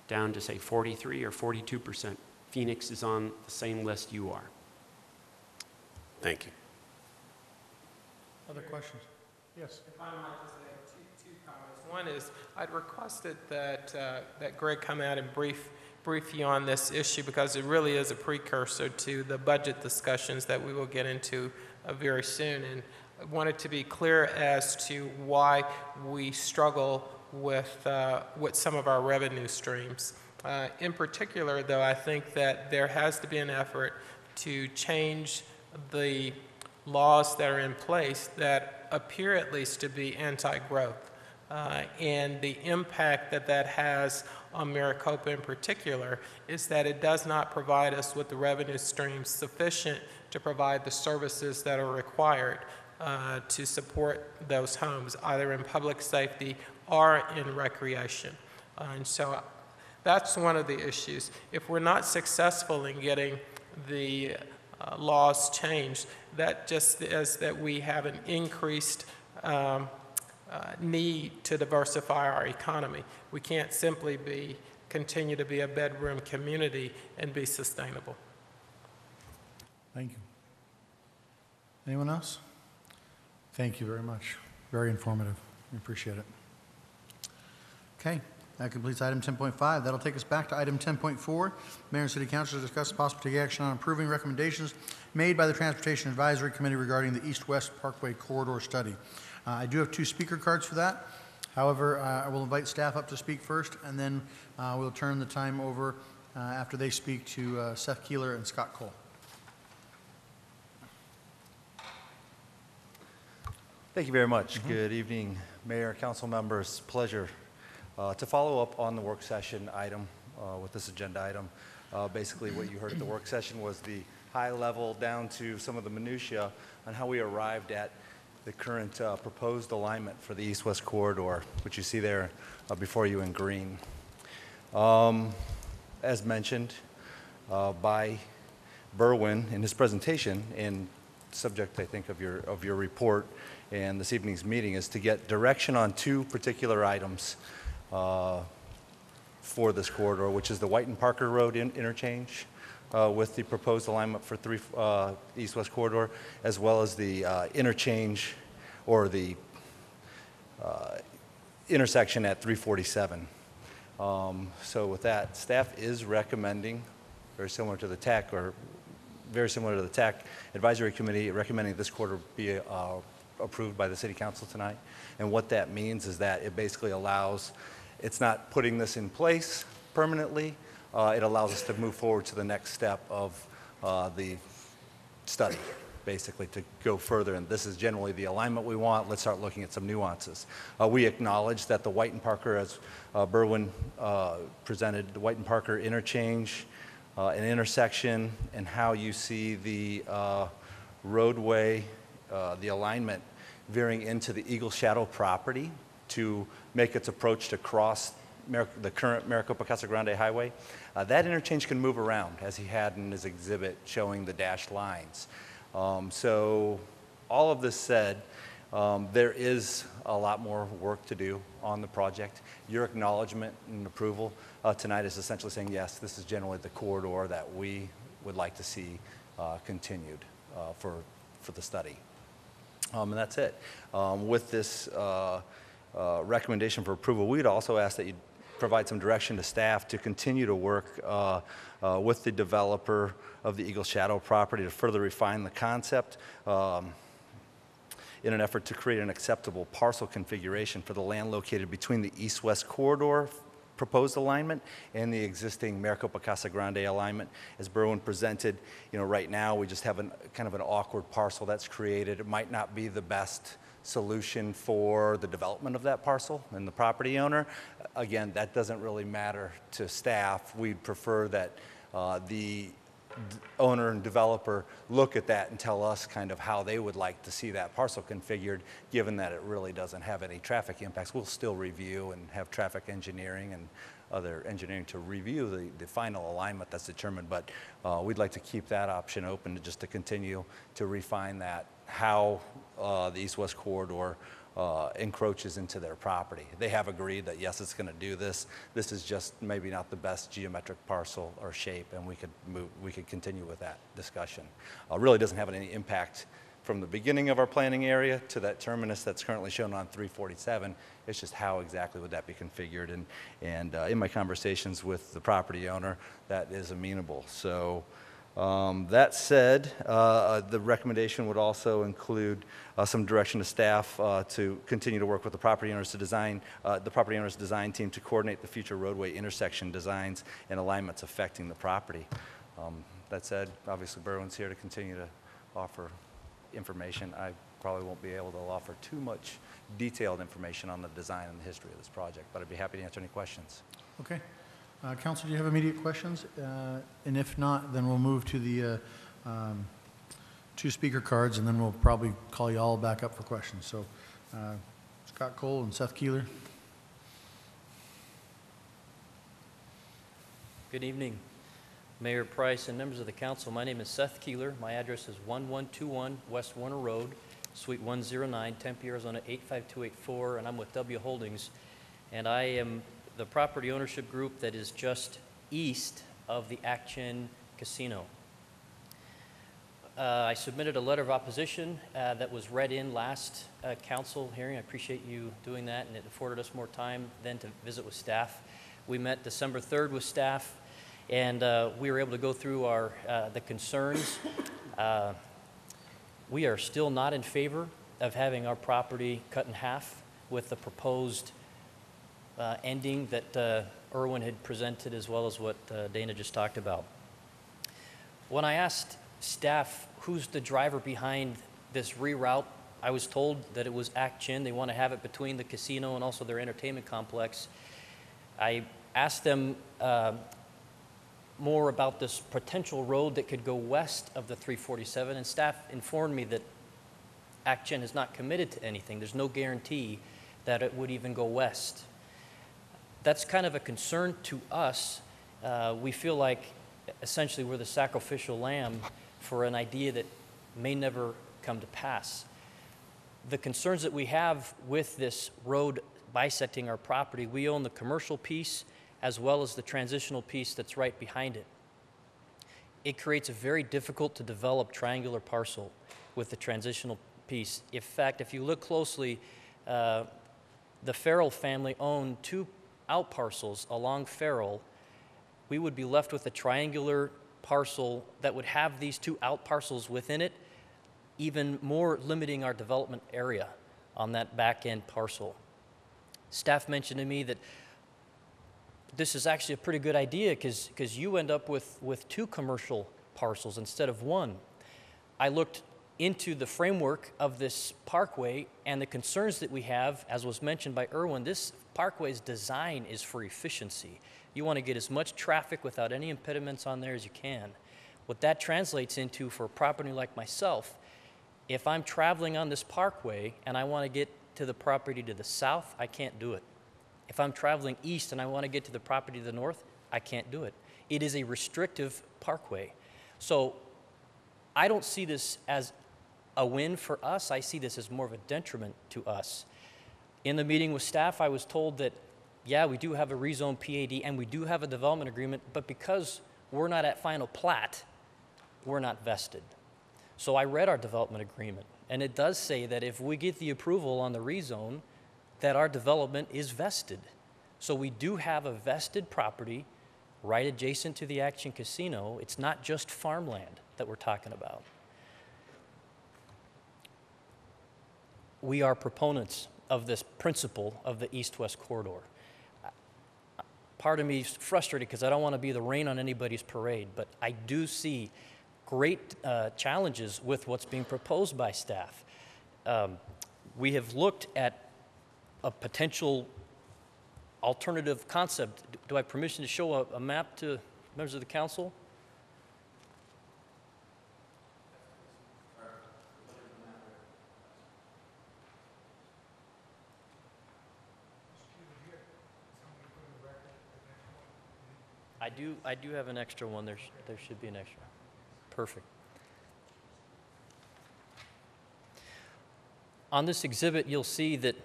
down to, say, forty-three or forty-two percent. Phoenix is on the same list you are. Thank you. Other questions? Yes. If I might just make two, two comments. One is I'd requested that, uh, that Greg come out and brief, brief you on this issue, because it really is a precursor to the budget discussions that we will get into uh, very soon. And I wanted to be clear as to why we struggle with, uh, with some of our revenue streams. Uh, in particular, though, I think that there has to be an effort to change the laws that are in place that appear at least to be anti-growth, uh, and the impact that that has on Maricopa in particular is that it does not provide us with the revenue streams sufficient to provide the services that are required uh, to support those homes, either in public safety or in recreation. Uh, and so that's one of the issues. If we're not successful in getting the Uh, laws changed, that just is that we have an increased um, uh, need to diversify our economy. We can't simply be continue to be a bedroom community and be sustainable. Thank you. Anyone else? Thank you very much. Very informative. We appreciate it. Okay. That completes item ten point five. That'll take us back to item ten point four. Mayor and City Council discuss possible take action on approving recommendations made by the Transportation Advisory Committee regarding the East-West Parkway Corridor Study. Uh, I do have two speaker cards for that. However, uh, I will invite staff up to speak first, and then uh, we'll turn the time over uh, after they speak to uh, Seth Keeler and Scott Cole. Thank you very much. Mm-hmm. Good evening, Mayor, Council members. Pleasure. Uh, to follow up on the work session item uh, with this agenda item, uh, basically what you heard at the work session was the high level down to some of the minutiae on how we arrived at the current uh, proposed alignment for the East-West Corridor, which you see there uh, before you in green. Um, as mentioned uh, by Berwin in his presentation, and subject I think of your, of your report and this evening's meeting, is to get direction on two particular items Uh, for this corridor, which is the White and Parker Road in interchange uh, with the proposed alignment for three uh, East-West Corridor, as well as the uh, interchange or the uh, intersection at three forty-seven. Um, so with that, staff is recommending, very similar to the TAC, or very similar to the TAC Advisory Committee, recommending this corridor be uh, approved by the City Council tonight. And what that means is that it basically allows, it's not putting this in place permanently. Uh, it allows us to move forward to the next step of uh, the study, basically, to go further. And this is generally the alignment we want. Let's start looking at some nuances. Uh, we acknowledge that the White and Parker, as uh, Berwin uh, presented, the White and Parker interchange, uh, an intersection, and how you see the uh, roadway, uh, the alignment veering into the Eagle Shadow property to make its approach to cross Mar the current Maricopa Casa Grande Highway. Uh, that interchange can move around, as he had in his exhibit showing the dashed lines. Um, so all of this said, um, there is a lot more work to do on the project. Your acknowledgement and approval uh, tonight is essentially saying, yes, this is generally the corridor that we would like to see uh, continued uh, for, for the study. Um, and that's it. Um, with this uh, uh, recommendation for approval, we'd also ask that you provide some direction to staff to continue to work uh, uh, with the developer of the Eagle Shadow property to further refine the concept um, in an effort to create an acceptable parcel configuration for the land located between the East-West Corridor proposed alignment and the existing Maricopa Casa Grande alignment. As Berwin presented, you know, right now we just have an, kind of an awkward parcel that's created. It might not be the best solution for the development of that parcel and the property owner. Again, that doesn't really matter to staff. We'd prefer that uh, the owner and developer look at that and tell us kind of how they would like to see that parcel configured, given that it really doesn't have any traffic impacts. We'll still review and have traffic engineering and other engineering to review the, the final alignment that's determined, but uh, we'd like to keep that option open to just to continue to refine that, how uh, the East-West Corridor uh, encroaches into their property. They have agreed that yes, it's going to do this. This is just maybe not the best geometric parcel or shape, and we could move, we could continue with that discussion. Uh, really doesn't have any impact from the beginning of our planning area to that terminus that's currently shown on three forty-seven. It's just how exactly would that be configured, and and uh, in my conversations with the property owner, that is amenable. So. Um, that said, uh, the recommendation would also include uh, some direction to staff uh, to continue to work with the property owners to design, uh, the property owners design team to coordinate the future roadway intersection designs and alignments affecting the property. Um, that said, obviously Berwyn's here to continue to offer information. I probably won't be able to offer too much detailed information on the design and the history of this project, but I'd be happy to answer any questions. Okay. Uh, Council, do you have immediate questions? Uh, and if not, then we'll move to the uh, um, two speaker cards, and then we'll probably call you all back up for questions. So, uh, Scott Cole and Seth Keeler. Good evening, Mayor Price and members of the council. My name is Seth Keeler. My address is one one two one West Warner Road, Suite one oh nine, Tempe, Arizona eight five two eight four, and I'm with W Holdings, and I am the property ownership group that is just east of the Action Casino. Uh, I submitted a letter of opposition uh, that was read in last uh, council hearing. I appreciate you doing that, and it afforded us more time then to visit with staff. We met December third with staff, and uh, we were able to go through our uh, the concerns. Uh, we are still not in favor of having our property cut in half with the proposed Uh, ending that uh, Irwin had presented, as well as what uh, Dana just talked about. When I asked staff who's the driver behind this reroute, I was told that it was Action. They want to have it between the casino and also their entertainment complex. I asked them uh, more about this potential road that could go west of the three forty-seven, and staff informed me that Action is not committed to anything. There's no guarantee that it would even go west. That's kind of a concern to us. Uh, we feel like essentially we're the sacrificial lamb for an idea that may never come to pass. The concerns that we have with this road bisecting our property, we own the commercial piece as well as the transitional piece that's right behind it. It creates a very difficult to develop triangular parcel with the transitional piece. In fact, if you look closely, uh, the Farrell family owned two out parcels along Farrell. We would be left with a triangular parcel that would have these two out parcels within it, even more limiting our development area on that back end parcel. Staff mentioned to me that this is actually a pretty good idea because because you end up with with two commercial parcels instead of one. I looked into the framework of this parkway and the concerns that we have, as was mentioned by Irwin. This parkway's design is for efficiency. You want to get as much traffic without any impediments on there as you can. What that translates into for a property like myself, if I'm traveling on this parkway and I want to get to the property to the south, I can't do it. If I'm traveling east and I want to get to the property to the north, I can't do it. It is a restrictive parkway. So I don't see this as a win for us. I see this as more of a detriment to us. In the meeting with staff, I was told that, yeah, we do have a rezone P A D and we do have a development agreement, but because we're not at final plat, we're not vested. So I read our development agreement, and it does say that if we get the approval on the rezone, that our development is vested. So we do have a vested property right adjacent to the Action Casino. It's not just farmland that we're talking about. We are proponents of this principle of the east-west corridor. Part of me is frustrated because I don't want to be the rain on anybody's parade, but I do see great uh, challenges with what's being proposed by staff. Um, we have looked at a potential alternative concept. Do I have permission to show a, a map to members of the council? I do, I do have an extra one. There, sh there should be an extra. Perfect. on this exhibit, you'll see that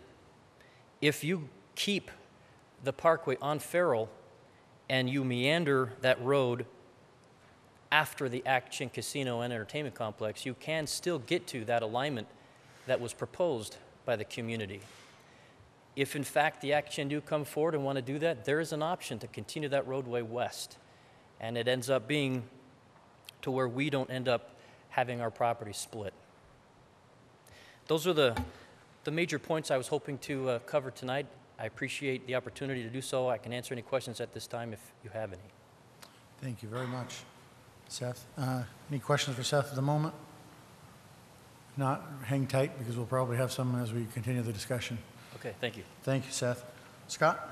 if you keep the parkway on Farrell and you meander that road after the Action Casino and Entertainment Complex, you can still get to that alignment that was proposed by the community. If in fact the Action do come forward and want to do that, there is an option to continue that roadway west. And it ends up being to where we don't end up having our property split. Those are the, the major points I was hoping to uh, cover tonight. I appreciate the opportunity to do so. I can answer any questions at this time if you have any. Thank you very much, Seth. Uh, any questions for Seth at the moment? If not, hang tight because we'll probably have some as we continue the discussion. Okay, thank you. Thank you, Seth. Scott?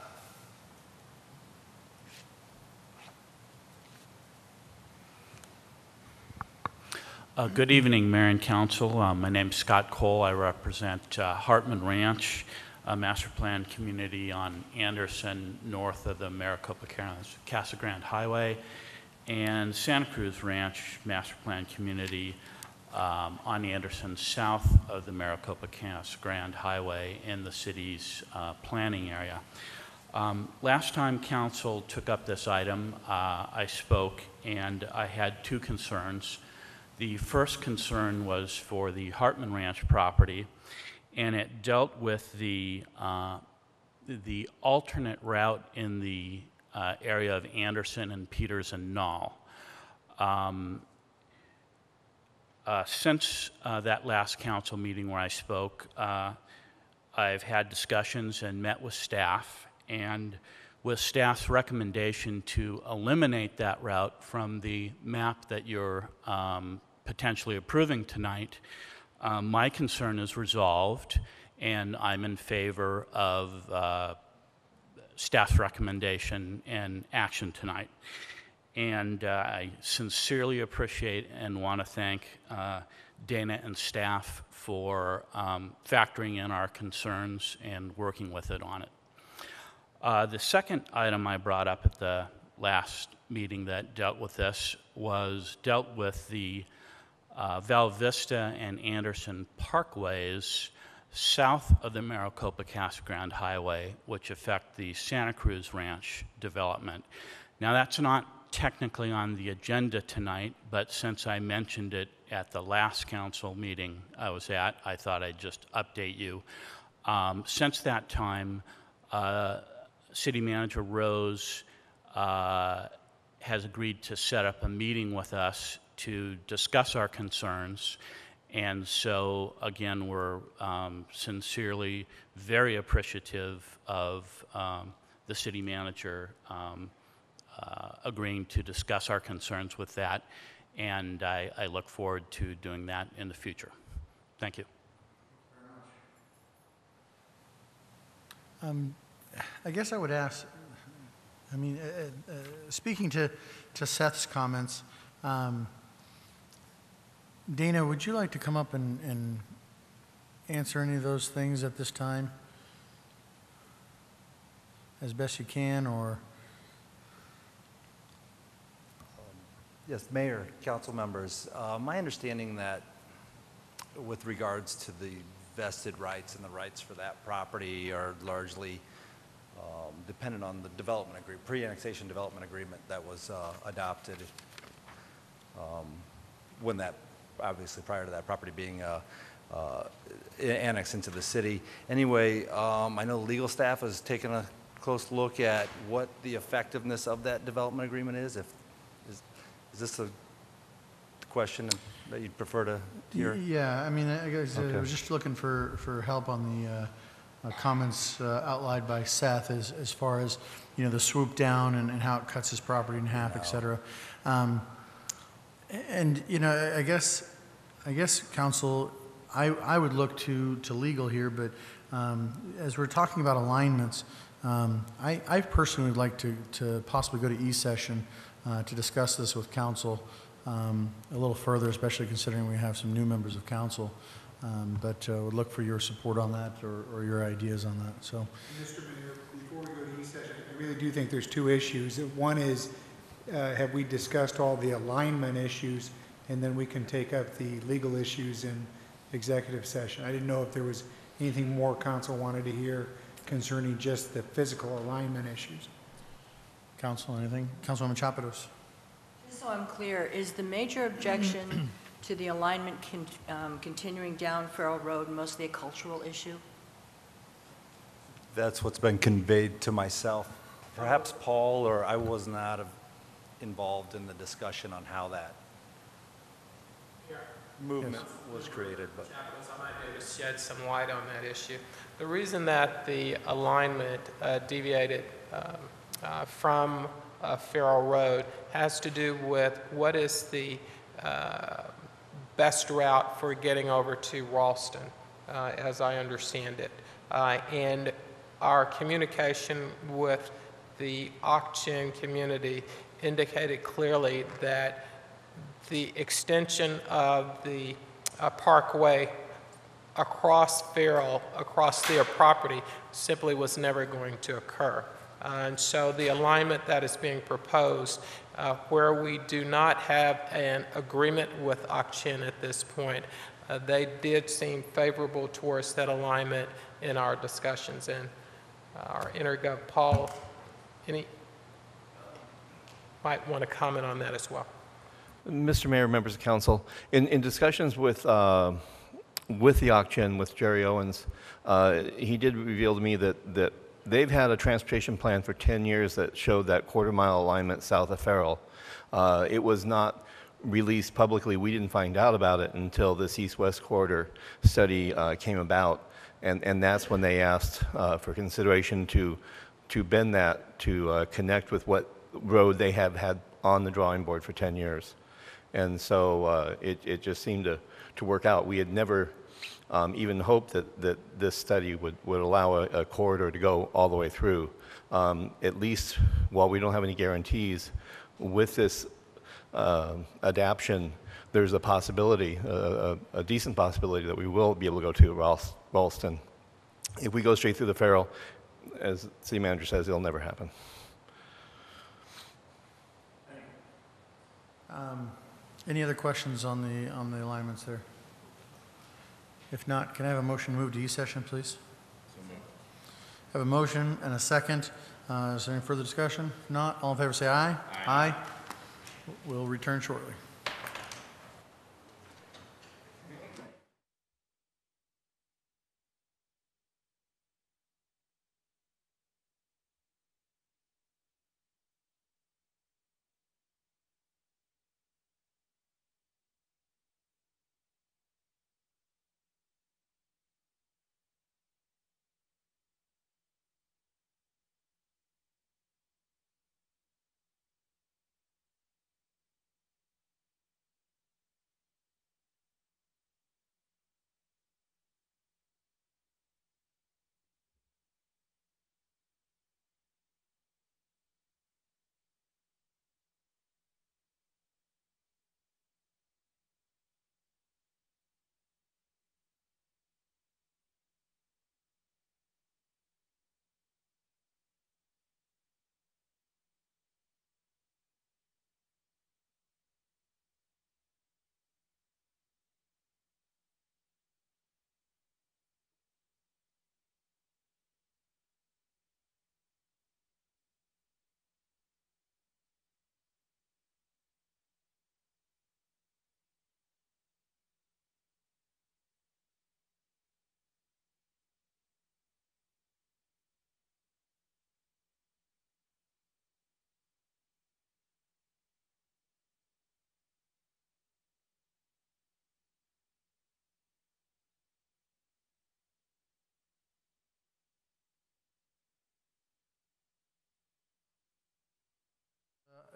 Uh, good evening, Mayor and Council. Uh, my name's Scott Cole. I represent uh, Hartman Ranch, a master plan community on Anderson, north of the Maricopa Casa Grande Highway, and Santa Cruz Ranch, master plan community um, on Anderson, south of the Maricopa Casa Grande Highway in the city's uh, planning area. Um, last time Council took up this item, uh, I spoke and I had two concerns. The first concern was for the Hartman Ranch property, and it dealt with the, uh, the alternate route in the uh, area of Anderson and Peters and Knoll. Um, uh, since uh, that last council meeting where I spoke, uh, I've had discussions and met with staff, and with staff's recommendation to eliminate that route from the map that you're um, potentially approving tonight, um, my concern is resolved, and I'm in favor of uh, staff's recommendation and action tonight. And uh, I sincerely appreciate and want to thank uh, Dana and staff for um, factoring in our concerns and working with it on it. Uh, the second item I brought up at the last meeting that dealt with this was dealt with the uh, Val Vista and Anderson Parkways south of the Maricopa Casa Grande Highway, which affect the Santa Cruz Ranch development. Now, that's not technically on the agenda tonight, but since I mentioned it at the last council meeting I was at, I thought I'd just update you. Um, since that time, uh, City Manager Rose uh, has agreed to set up a meeting with us to discuss our concerns, and so again we're um, sincerely very appreciative of um, the City Manager um, uh, agreeing to discuss our concerns with that, and I, I look forward to doing that in the future. Thank you. Um, I guess I would ask, I mean, uh, uh, speaking to, to Seth's comments, um, Dana, would you like to come up and, and answer any of those things at this time? As best you can, or? Um, yes, Mayor, Council members, uh, my understanding that with regards to the vested rights and the rights for that property are largely Um, dependent on the development agreement, pre-annexation development agreement that was uh, adopted um, when that, obviously prior to that property being uh, uh, annexed into the city. Anyway, um, I know the legal staff has taken a close look at what the effectiveness of that development agreement is. If is, is this a question that you'd prefer to hear? Yeah, I mean, I guess okay. I was just looking for for help on the. Uh, Uh, comments uh, outlined by Seth as, as far as, you know, the swoop down and, and how it cuts his property in half, no. et cetera. Um, and, you know, I guess, I guess, Council, I, I would look to, to legal here, but um, as we're talking about alignments, um, I, I personally would like to, to possibly go to E-session uh, to discuss this with Council um, a little further, especially considering we have some new members of Council. Um, but uh, would look for your support on that, or, or your ideas on that. So, Mister Mayor, before we go to E-session, I really do think there's two issues. One is, uh, have we discussed all the alignment issues, and then we can take up the legal issues and executive session. I didn't know if there was anything more council wanted to hear concerning just the physical alignment issues. Council, anything? Councilwoman Chapados. Just so I'm clear, is the major objection to the alignment con um, continuing down Farrell Road mostly a cultural issue? That's what's been conveyed to myself. Perhaps Paul or I was not involved in the discussion on how that movement was created. But I might be able to shed some light on that issue. The reason that the alignment uh, deviated um, uh, from uh, Farrell Road has to do with what is the uh, best route for getting over to Ralston, uh, as I understand it. Uh, and our communication with the Auction community indicated clearly that the extension of the uh, parkway across Farrell, across their property, simply was never going to occur. Uh, and so the alignment that is being proposed, uh, where we do not have an agreement with Auction at this point, uh, they did seem favorable towards that alignment in our discussions. And uh, our InterGov, Paul, any might want to comment on that as well. Mister Mayor, members of council, in, in discussions with uh, with the auction, with Jerry Owens, uh, he did reveal to me that, that they've had a transportation plan for ten years that showed that quarter mile alignment south of Farrell. Uh, it was not released publicly. We didn't find out about it until this east-west corridor study uh, came about. And, and that's when they asked uh, for consideration to, to bend that to uh, connect with what road they have had on the drawing board for ten years. And so uh, it, it just seemed to, to work out. We had never um, even hoped that, that this study would, would allow a, a corridor to go all the way through. Um, at least while we don't have any guarantees, with this uh, adaption, there's a possibility, a, a decent possibility, that we will be able to go to Ralston. Ralston. If we go straight through the Farrell, as the city manager says, it'll never happen. Um, any other questions on the on the alignments there? If not, can I have a motion moved to e-session, please? So moved. Have a motion and a second. Uh, is there any further discussion? If not, all in favor say aye. Aye. Aye. We'll return shortly.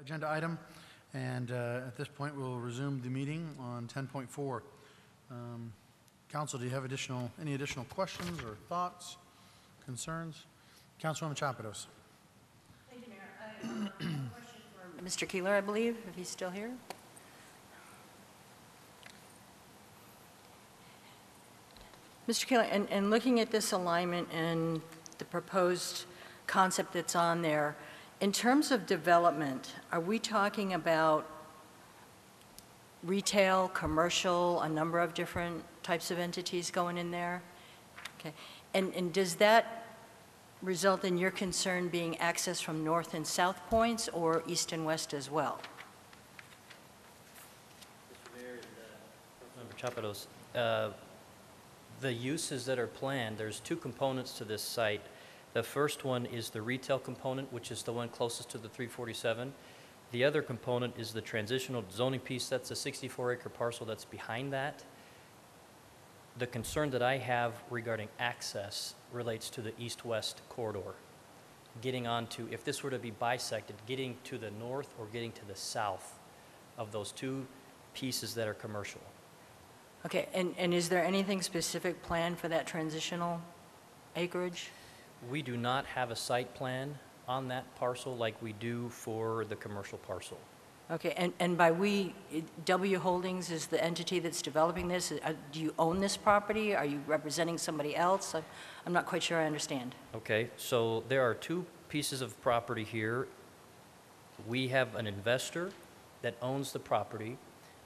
Agenda item, and uh, at this point we'll resume the meeting on ten point four. Um, Council, do you have additional any additional questions or thoughts, concerns? Councilwoman Chapados. Thank you, Mayor. I have a question for Mister Keeler, I believe, if he's still here. Mister Keeler, and, and looking at this alignment and the proposed concept that's on there, in terms of development, are we talking about retail, commercial, a number of different types of entities going in there? Okay. And, and does that result in your concern being access from north and south points or east and west as well? Member uh, the uses that are planned, there's two components to this site. The first one is the retail component, which is the one closest to the three forty-seven. The other component is the transitional zoning piece. That's a sixty-four acre parcel that's behind that. The concern that I have regarding access relates to the east-west corridor. Getting onto, if this were to be bisected, getting to the north or getting to the south of those two pieces that are commercial. Okay, and, and is there anything specific planned for that transitional acreage? We do not have a site plan on that parcel like we do for the commercial parcel. Okay, and, and by we, W Holdings is the entity that's developing this. Do you own this property? Are you representing somebody else? I'm not quite sure I understand. Okay, so there are two pieces of property here. We have an investor that owns the property.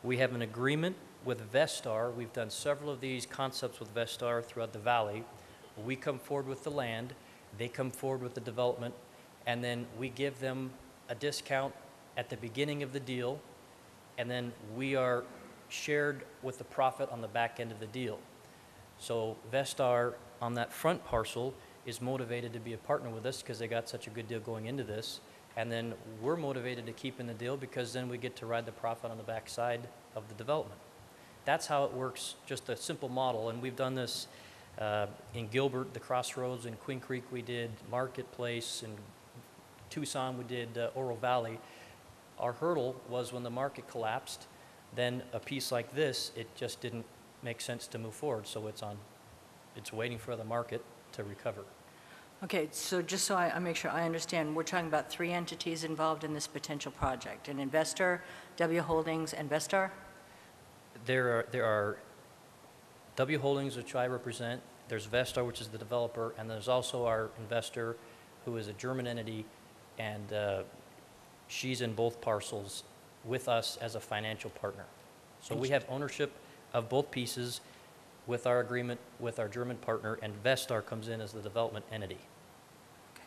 We have an agreement with Vestar. We've done several of these concepts with Vestar throughout the valley. We come forward with the land, they come forward with the development, and then we give them a discount at the beginning of the deal, and then we are shared with the profit on the back end of the deal. So Vestar on that front parcel is motivated to be a partner with us because they got such a good deal going into this, and then we're motivated to keep in the deal because then we get to ride the profit on the back side of the development. That's how it works, just a simple model, and we've done this uh, in Gilbert, the Crossroads, in Queen Creek we did, Marketplace, in Tucson we did uh, Oro Valley. Our hurdle was when the market collapsed, then a piece like this, it just didn't make sense to move forward, so it's on, it's waiting for the market to recover. Okay, so just so I, I make sure I understand, we're talking about three entities involved in this potential project, an investor, W Holdings, and Vestar? There are, there are W Holdings, which I represent, there's Vestar, which is the developer, and there's also our investor, who is a German entity, and uh, she's in both parcels with us as a financial partner. So we have ownership of both pieces with our agreement with our German partner, and Vestar comes in as the development entity. Okay.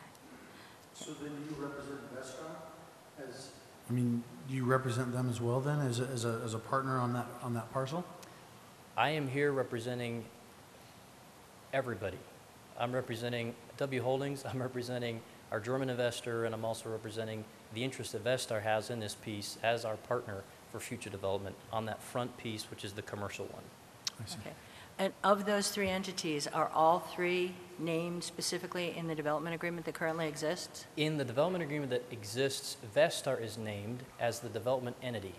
So then you represent Vestar as, I mean, do you represent them as well then as a, as a, as a partner on that, on that parcel? I am here representing everybody. I'm representing W Holdings, I'm representing our German investor, and I'm also representing the interest that Vestar has in this piece as our partner for future development on that front piece, which is the commercial one. I see. Okay. And of those three entities, are all three named specifically in the development agreement that currently exists? In the development agreement that exists, Vestar is named as the development entity.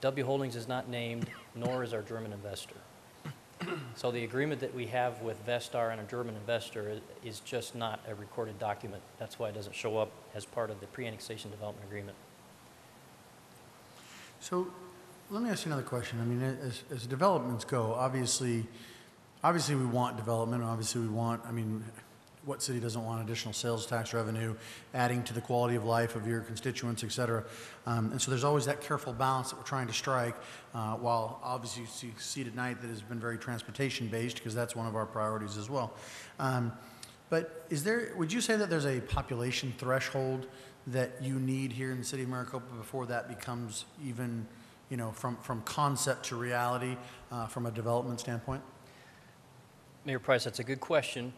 W Holdings is not named, nor is our German investor. So the agreement that we have with Vestar and a German investor is just not a recorded document. That's why it doesn't show up as part of the pre-annexation development agreement. So let me ask you another question. I mean, as, as developments go, obviously, obviously we want development. Obviously we want, I mean, what city doesn't want additional sales tax revenue, adding to the quality of life of your constituents, et cetera. Um, and so there's always that careful balance that we're trying to strike, uh, while obviously you see tonight that has been very transportation-based because that's one of our priorities as well. Um, but is there, would you say that there's a population threshold that you need here in the city of Maricopa before that becomes even, you know, from, from concept to reality uh, from a development standpoint? Mayor Price, that's a good question.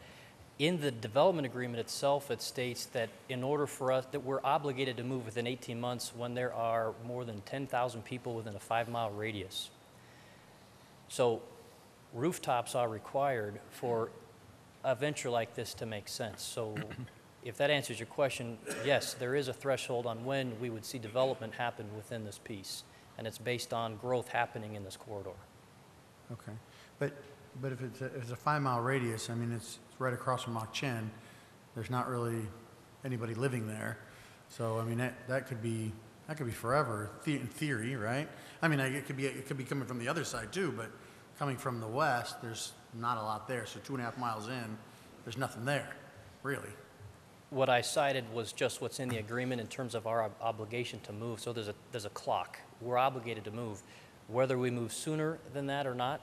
In the development agreement itself, it states that in order for us, that we're obligated to move within eighteen months when there are more than ten thousand people within a five mile radius. So rooftops are required for a venture like this to make sense. So if that answers your question, yes, there is a threshold on when we would see development happen within this piece, and it's based on growth happening in this corridor. Okay, but, but if it's a, if it's a five mile radius, I mean, it's, right across from Mach Chen, there's not really anybody living there. So I mean, that, that could be that could be forever the, in theory, right? I mean, it could be it could be coming from the other side too, but coming from the west, there's not a lot there. So two and a half miles in, there's nothing there, really. what I cited was just what's in the agreement in terms of our ob obligation to move. So there's a, there's a clock. We're obligated to move. Whether we move sooner than that or not,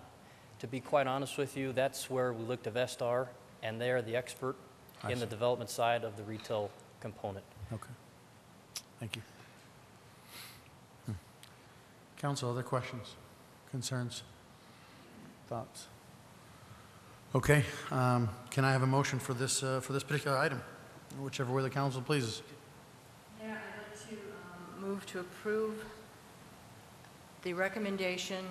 to be quite honest with you, that's where we look to Vestar, and they're the expert I in see. the development side of the retail component. Okay. Thank you. Hmm. Council, other questions, concerns, thoughts? Okay. Um, can I have a motion for this, uh, for this particular item? Whichever way the council pleases. Yeah, I'd like to um, move to approve the recommendation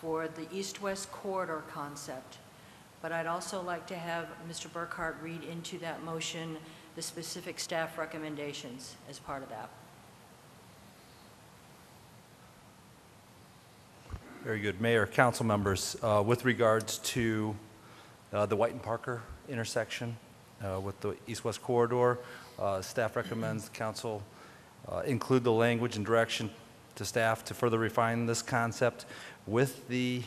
for the East-West Corridor concept, but I'd also like to have Mister Burkhart read into that motion the specific staff recommendations as part of that. Very good. Mayor, council members, uh, with regards to uh, the White and Parker intersection, Uh, with the East-West Corridor, uh, staff recommends council uh, include the language and direction to staff to further refine this concept with the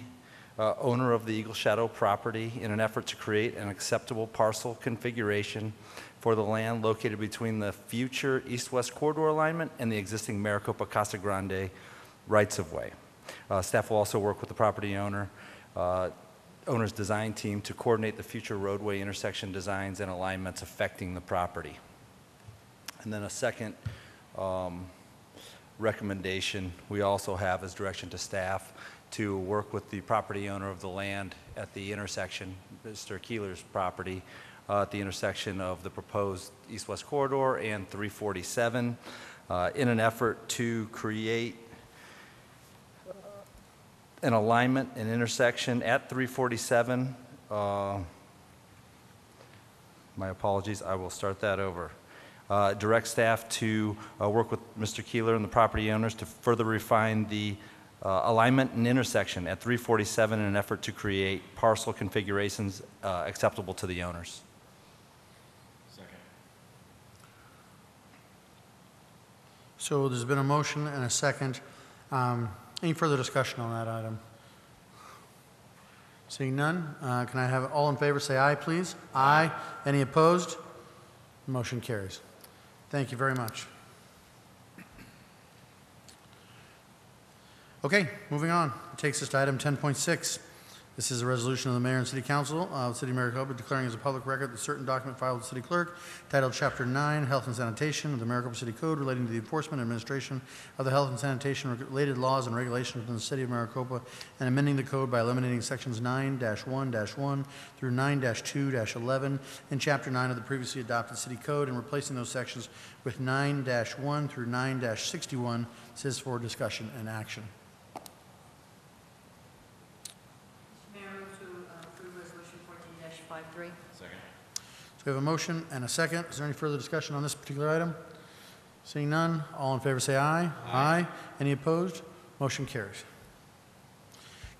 uh, owner of the Eagle Shadow property in an effort to create an acceptable parcel configuration for the land located between the future East-West Corridor alignment and the existing Maricopa Casa Grande rights-of-way. Uh, staff will also work with the property owner uh, owner's design team to coordinate the future roadway intersection designs and alignments affecting the property. And then a second um, recommendation we also have is direction to staff to work with the property owner of the land at the intersection, Mister Keeler's property, uh, at the intersection of the proposed East-West Corridor and three forty-seven uh, in an effort to create an alignment and intersection at three forty-seven. Uh, my apologies, I will start that over. Uh, direct staff to uh, work with Mister Keeler and the property owners to further refine the uh, alignment and intersection at three forty-seven in an effort to create parcel configurations uh, acceptable to the owners. Second. So there's been a motion and a second. Um, Any further discussion on that item? Seeing none, uh, can I have all in favor say aye, please? Aye. Any opposed? Motion carries. Thank you very much. Okay, moving on. It takes us to item ten point six. This is a resolution of the Mayor and City Council of the City of Maricopa declaring as a public record the certain document filed with the City Clerk titled Chapter nine, Health and Sanitation of the Maricopa City Code relating to the enforcement and administration of the health and sanitation related laws and regulations within the City of Maricopa and amending the code by eliminating sections nine dash one dash one through nine dash two dash eleven and Chapter nine of the previously adopted City Code and replacing those sections with nine dash one through nine dash sixty-one. This is for discussion and action. We have a motion and a second. Is there any further discussion on this particular item? Seeing none, all in favor say aye. Aye. Aye. Any opposed? Motion carries.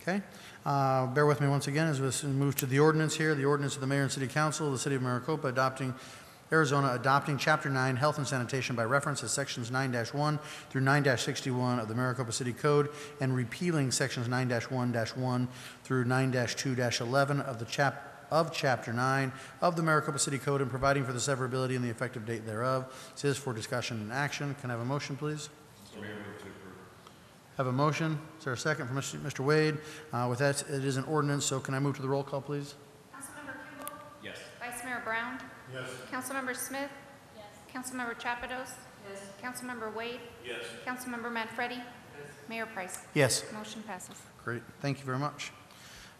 Okay. Uh, bear with me once again as we move to the ordinance here. The ordinance of the Mayor and City Council of the City of Maricopa adopting Arizona adopting Chapter nine Health and Sanitation by reference to sections nine dash one through nine dash sixty-one of the Maricopa City Code and repealing sections nine dash one dash one through nine dash two dash eleven of the chapter of Chapter nine of the Maricopa City Code and providing for the severability and the effective date thereof. This is for discussion and action. Can I have a motion, please? Mister Mayor, move to approve. Have a motion. Is there a second from Mister Wade? Uh, with that, it is an ordinance, so can I move to the roll call, please? Councilmember Kimball? Yes. Vice Mayor Brown? Yes. Councilmember Smith? Yes. Councilmember Chapados? Yes. Councilmember Wade? Yes. Councilmember Manfredi? Yes. Mayor Price? Yes. Motion passes. Great. Thank you very much.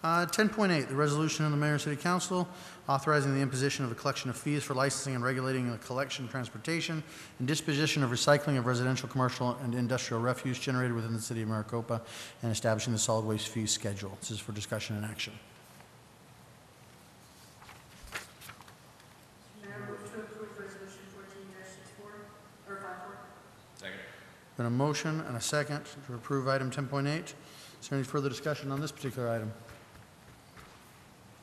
Uh, ten point eight, the resolution of the Mayor and City Council authorizing the imposition of a collection of fees for licensing and regulating the collection, transportation, and disposition of recycling of residential, commercial, and industrial refuse generated within the City of Maricopa and establishing the solid waste fee schedule. This is for discussion and action. Mayor, move to approve resolution fourteen dash sixty-four, or five four. Second. Been a motion and a second to approve item ten point eight. Is there any further discussion on this particular item?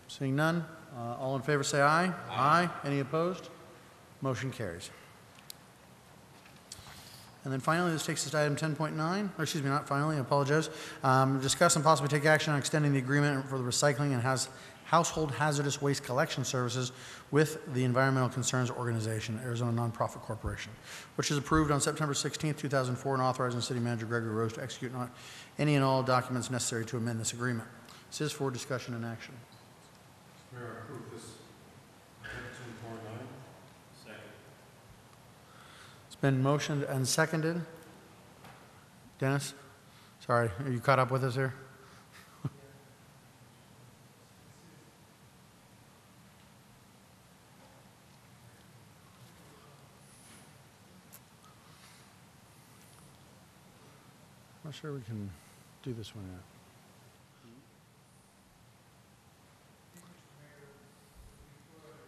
Seeing none, uh, all in favor say aye. Aye. Aye. Any opposed? Motion carries. And then finally, this takes us to item ten point nine, or excuse me, not finally, I apologize. Um, discuss and possibly take action on extending the agreement for the recycling and house household hazardous waste collection services with the Environmental Concerns Organization, Arizona Nonprofit Corporation, which is approved on September sixteenth two thousand four, and authorizing City Manager Gregory Rose to execute any and all documents necessary to amend this agreement. This is for discussion and action. Mayor, I approve this. Second. It's been motioned and seconded. Dennis, sorry, are you caught up with us here? I'm not sure we can do this one yet.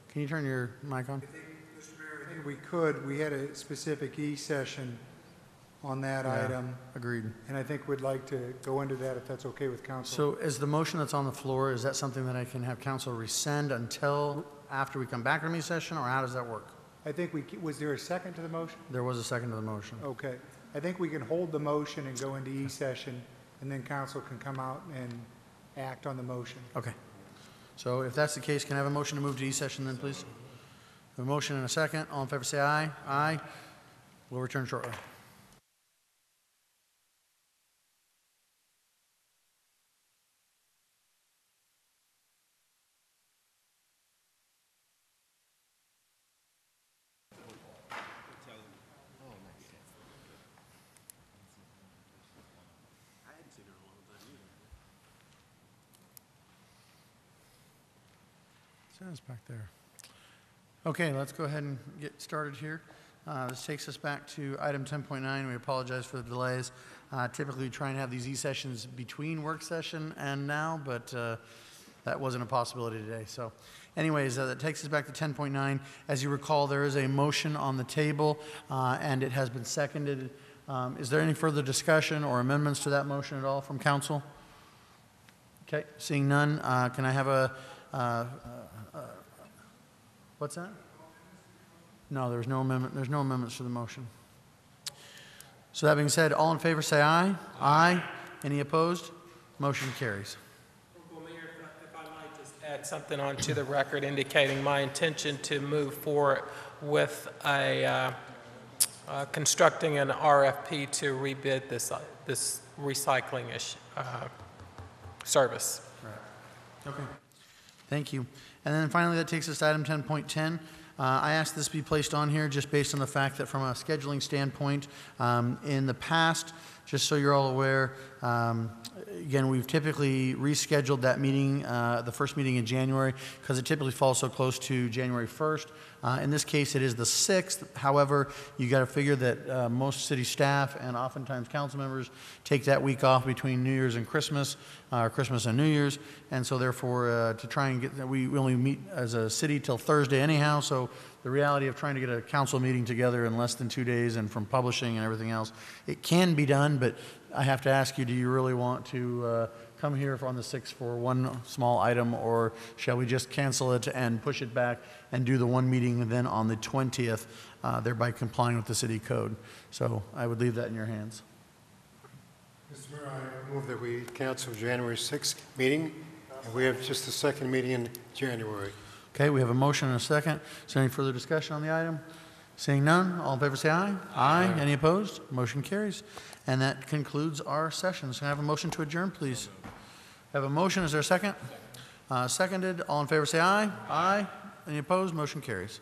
Can you turn your mic on? I think, Mister Mayor, I think we could. We had a specific e-session on that yeah, item. Agreed. And I think we'd like to go into that if that's okay with council. So is the motion that's on the floor, is that something that I can have council rescind until after we come back from e-session, or how does that work? I think we, was there a second to the motion? There was a second to the motion. Okay. I think we can hold the motion and go into e-session, and then council can come out and act on the motion. Okay. So if that's the case, can I have a motion to move to e-session then, please? A motion and a second. All in favor say aye. Aye. We'll return shortly. Back there. Okay, let's go ahead and get started here. Uh, this takes us back to item ten point nine. We apologize for the delays. Uh, typically we try and have these e-sessions between work session and now, but uh, that wasn't a possibility today. So anyways, uh, that takes us back to ten point nine. As you recall, there is a motion on the table uh, and it has been seconded. Um, is there any further discussion or amendments to that motion at all from council? Okay, seeing none, uh, can I have a uh, uh, what's that? No, there's no amendment. There's no amendments to the motion. So that being said, all in favor say aye. Aye. Any opposed? Motion carries. Well, Mayor, if I might just add something onto the record indicating my intention to move forward with a uh, uh, constructing an R F P to rebid this uh, this recycling issue, uh, service. Right. Okay. Thank you. And then finally, that takes us to item ten point ten. Uh, I asked this be placed on here just based on the fact that from a scheduling standpoint, um, in the past, just so you're all aware, um, again, we've typically rescheduled that meeting, uh, the first meeting in January, because it typically falls so close to January first. Uh, in this case, it is the sixth. However, you got to figure that uh, most city staff and oftentimes council members take that week off between New Year's and Christmas, uh, or Christmas and New Year's. And so therefore, uh, to try and get, we only meet as a city till Thursday anyhow. So the reality of trying to get a council meeting together in less than two days and from publishing and everything else, it can be done, but I have to ask you, do you really want to uh, come here on the sixth for one small item, or shall we just cancel it and push it back and do the one meeting and then on the twentieth, uh, thereby complying with the city code? So I would leave that in your hands. Mister Mayor, I move that we cancel January sixth meeting, and we have just the second meeting in January. Okay, we have a motion and a second. Is there any further discussion on the item? Seeing none, all in favor say aye. Aye. Aye. Any opposed? Motion carries. And that concludes our session. So can I have a motion to adjourn, please? I have a motion. Is there a second? Uh, seconded. All in favor say aye. Aye. Aye. Any opposed? Motion carries.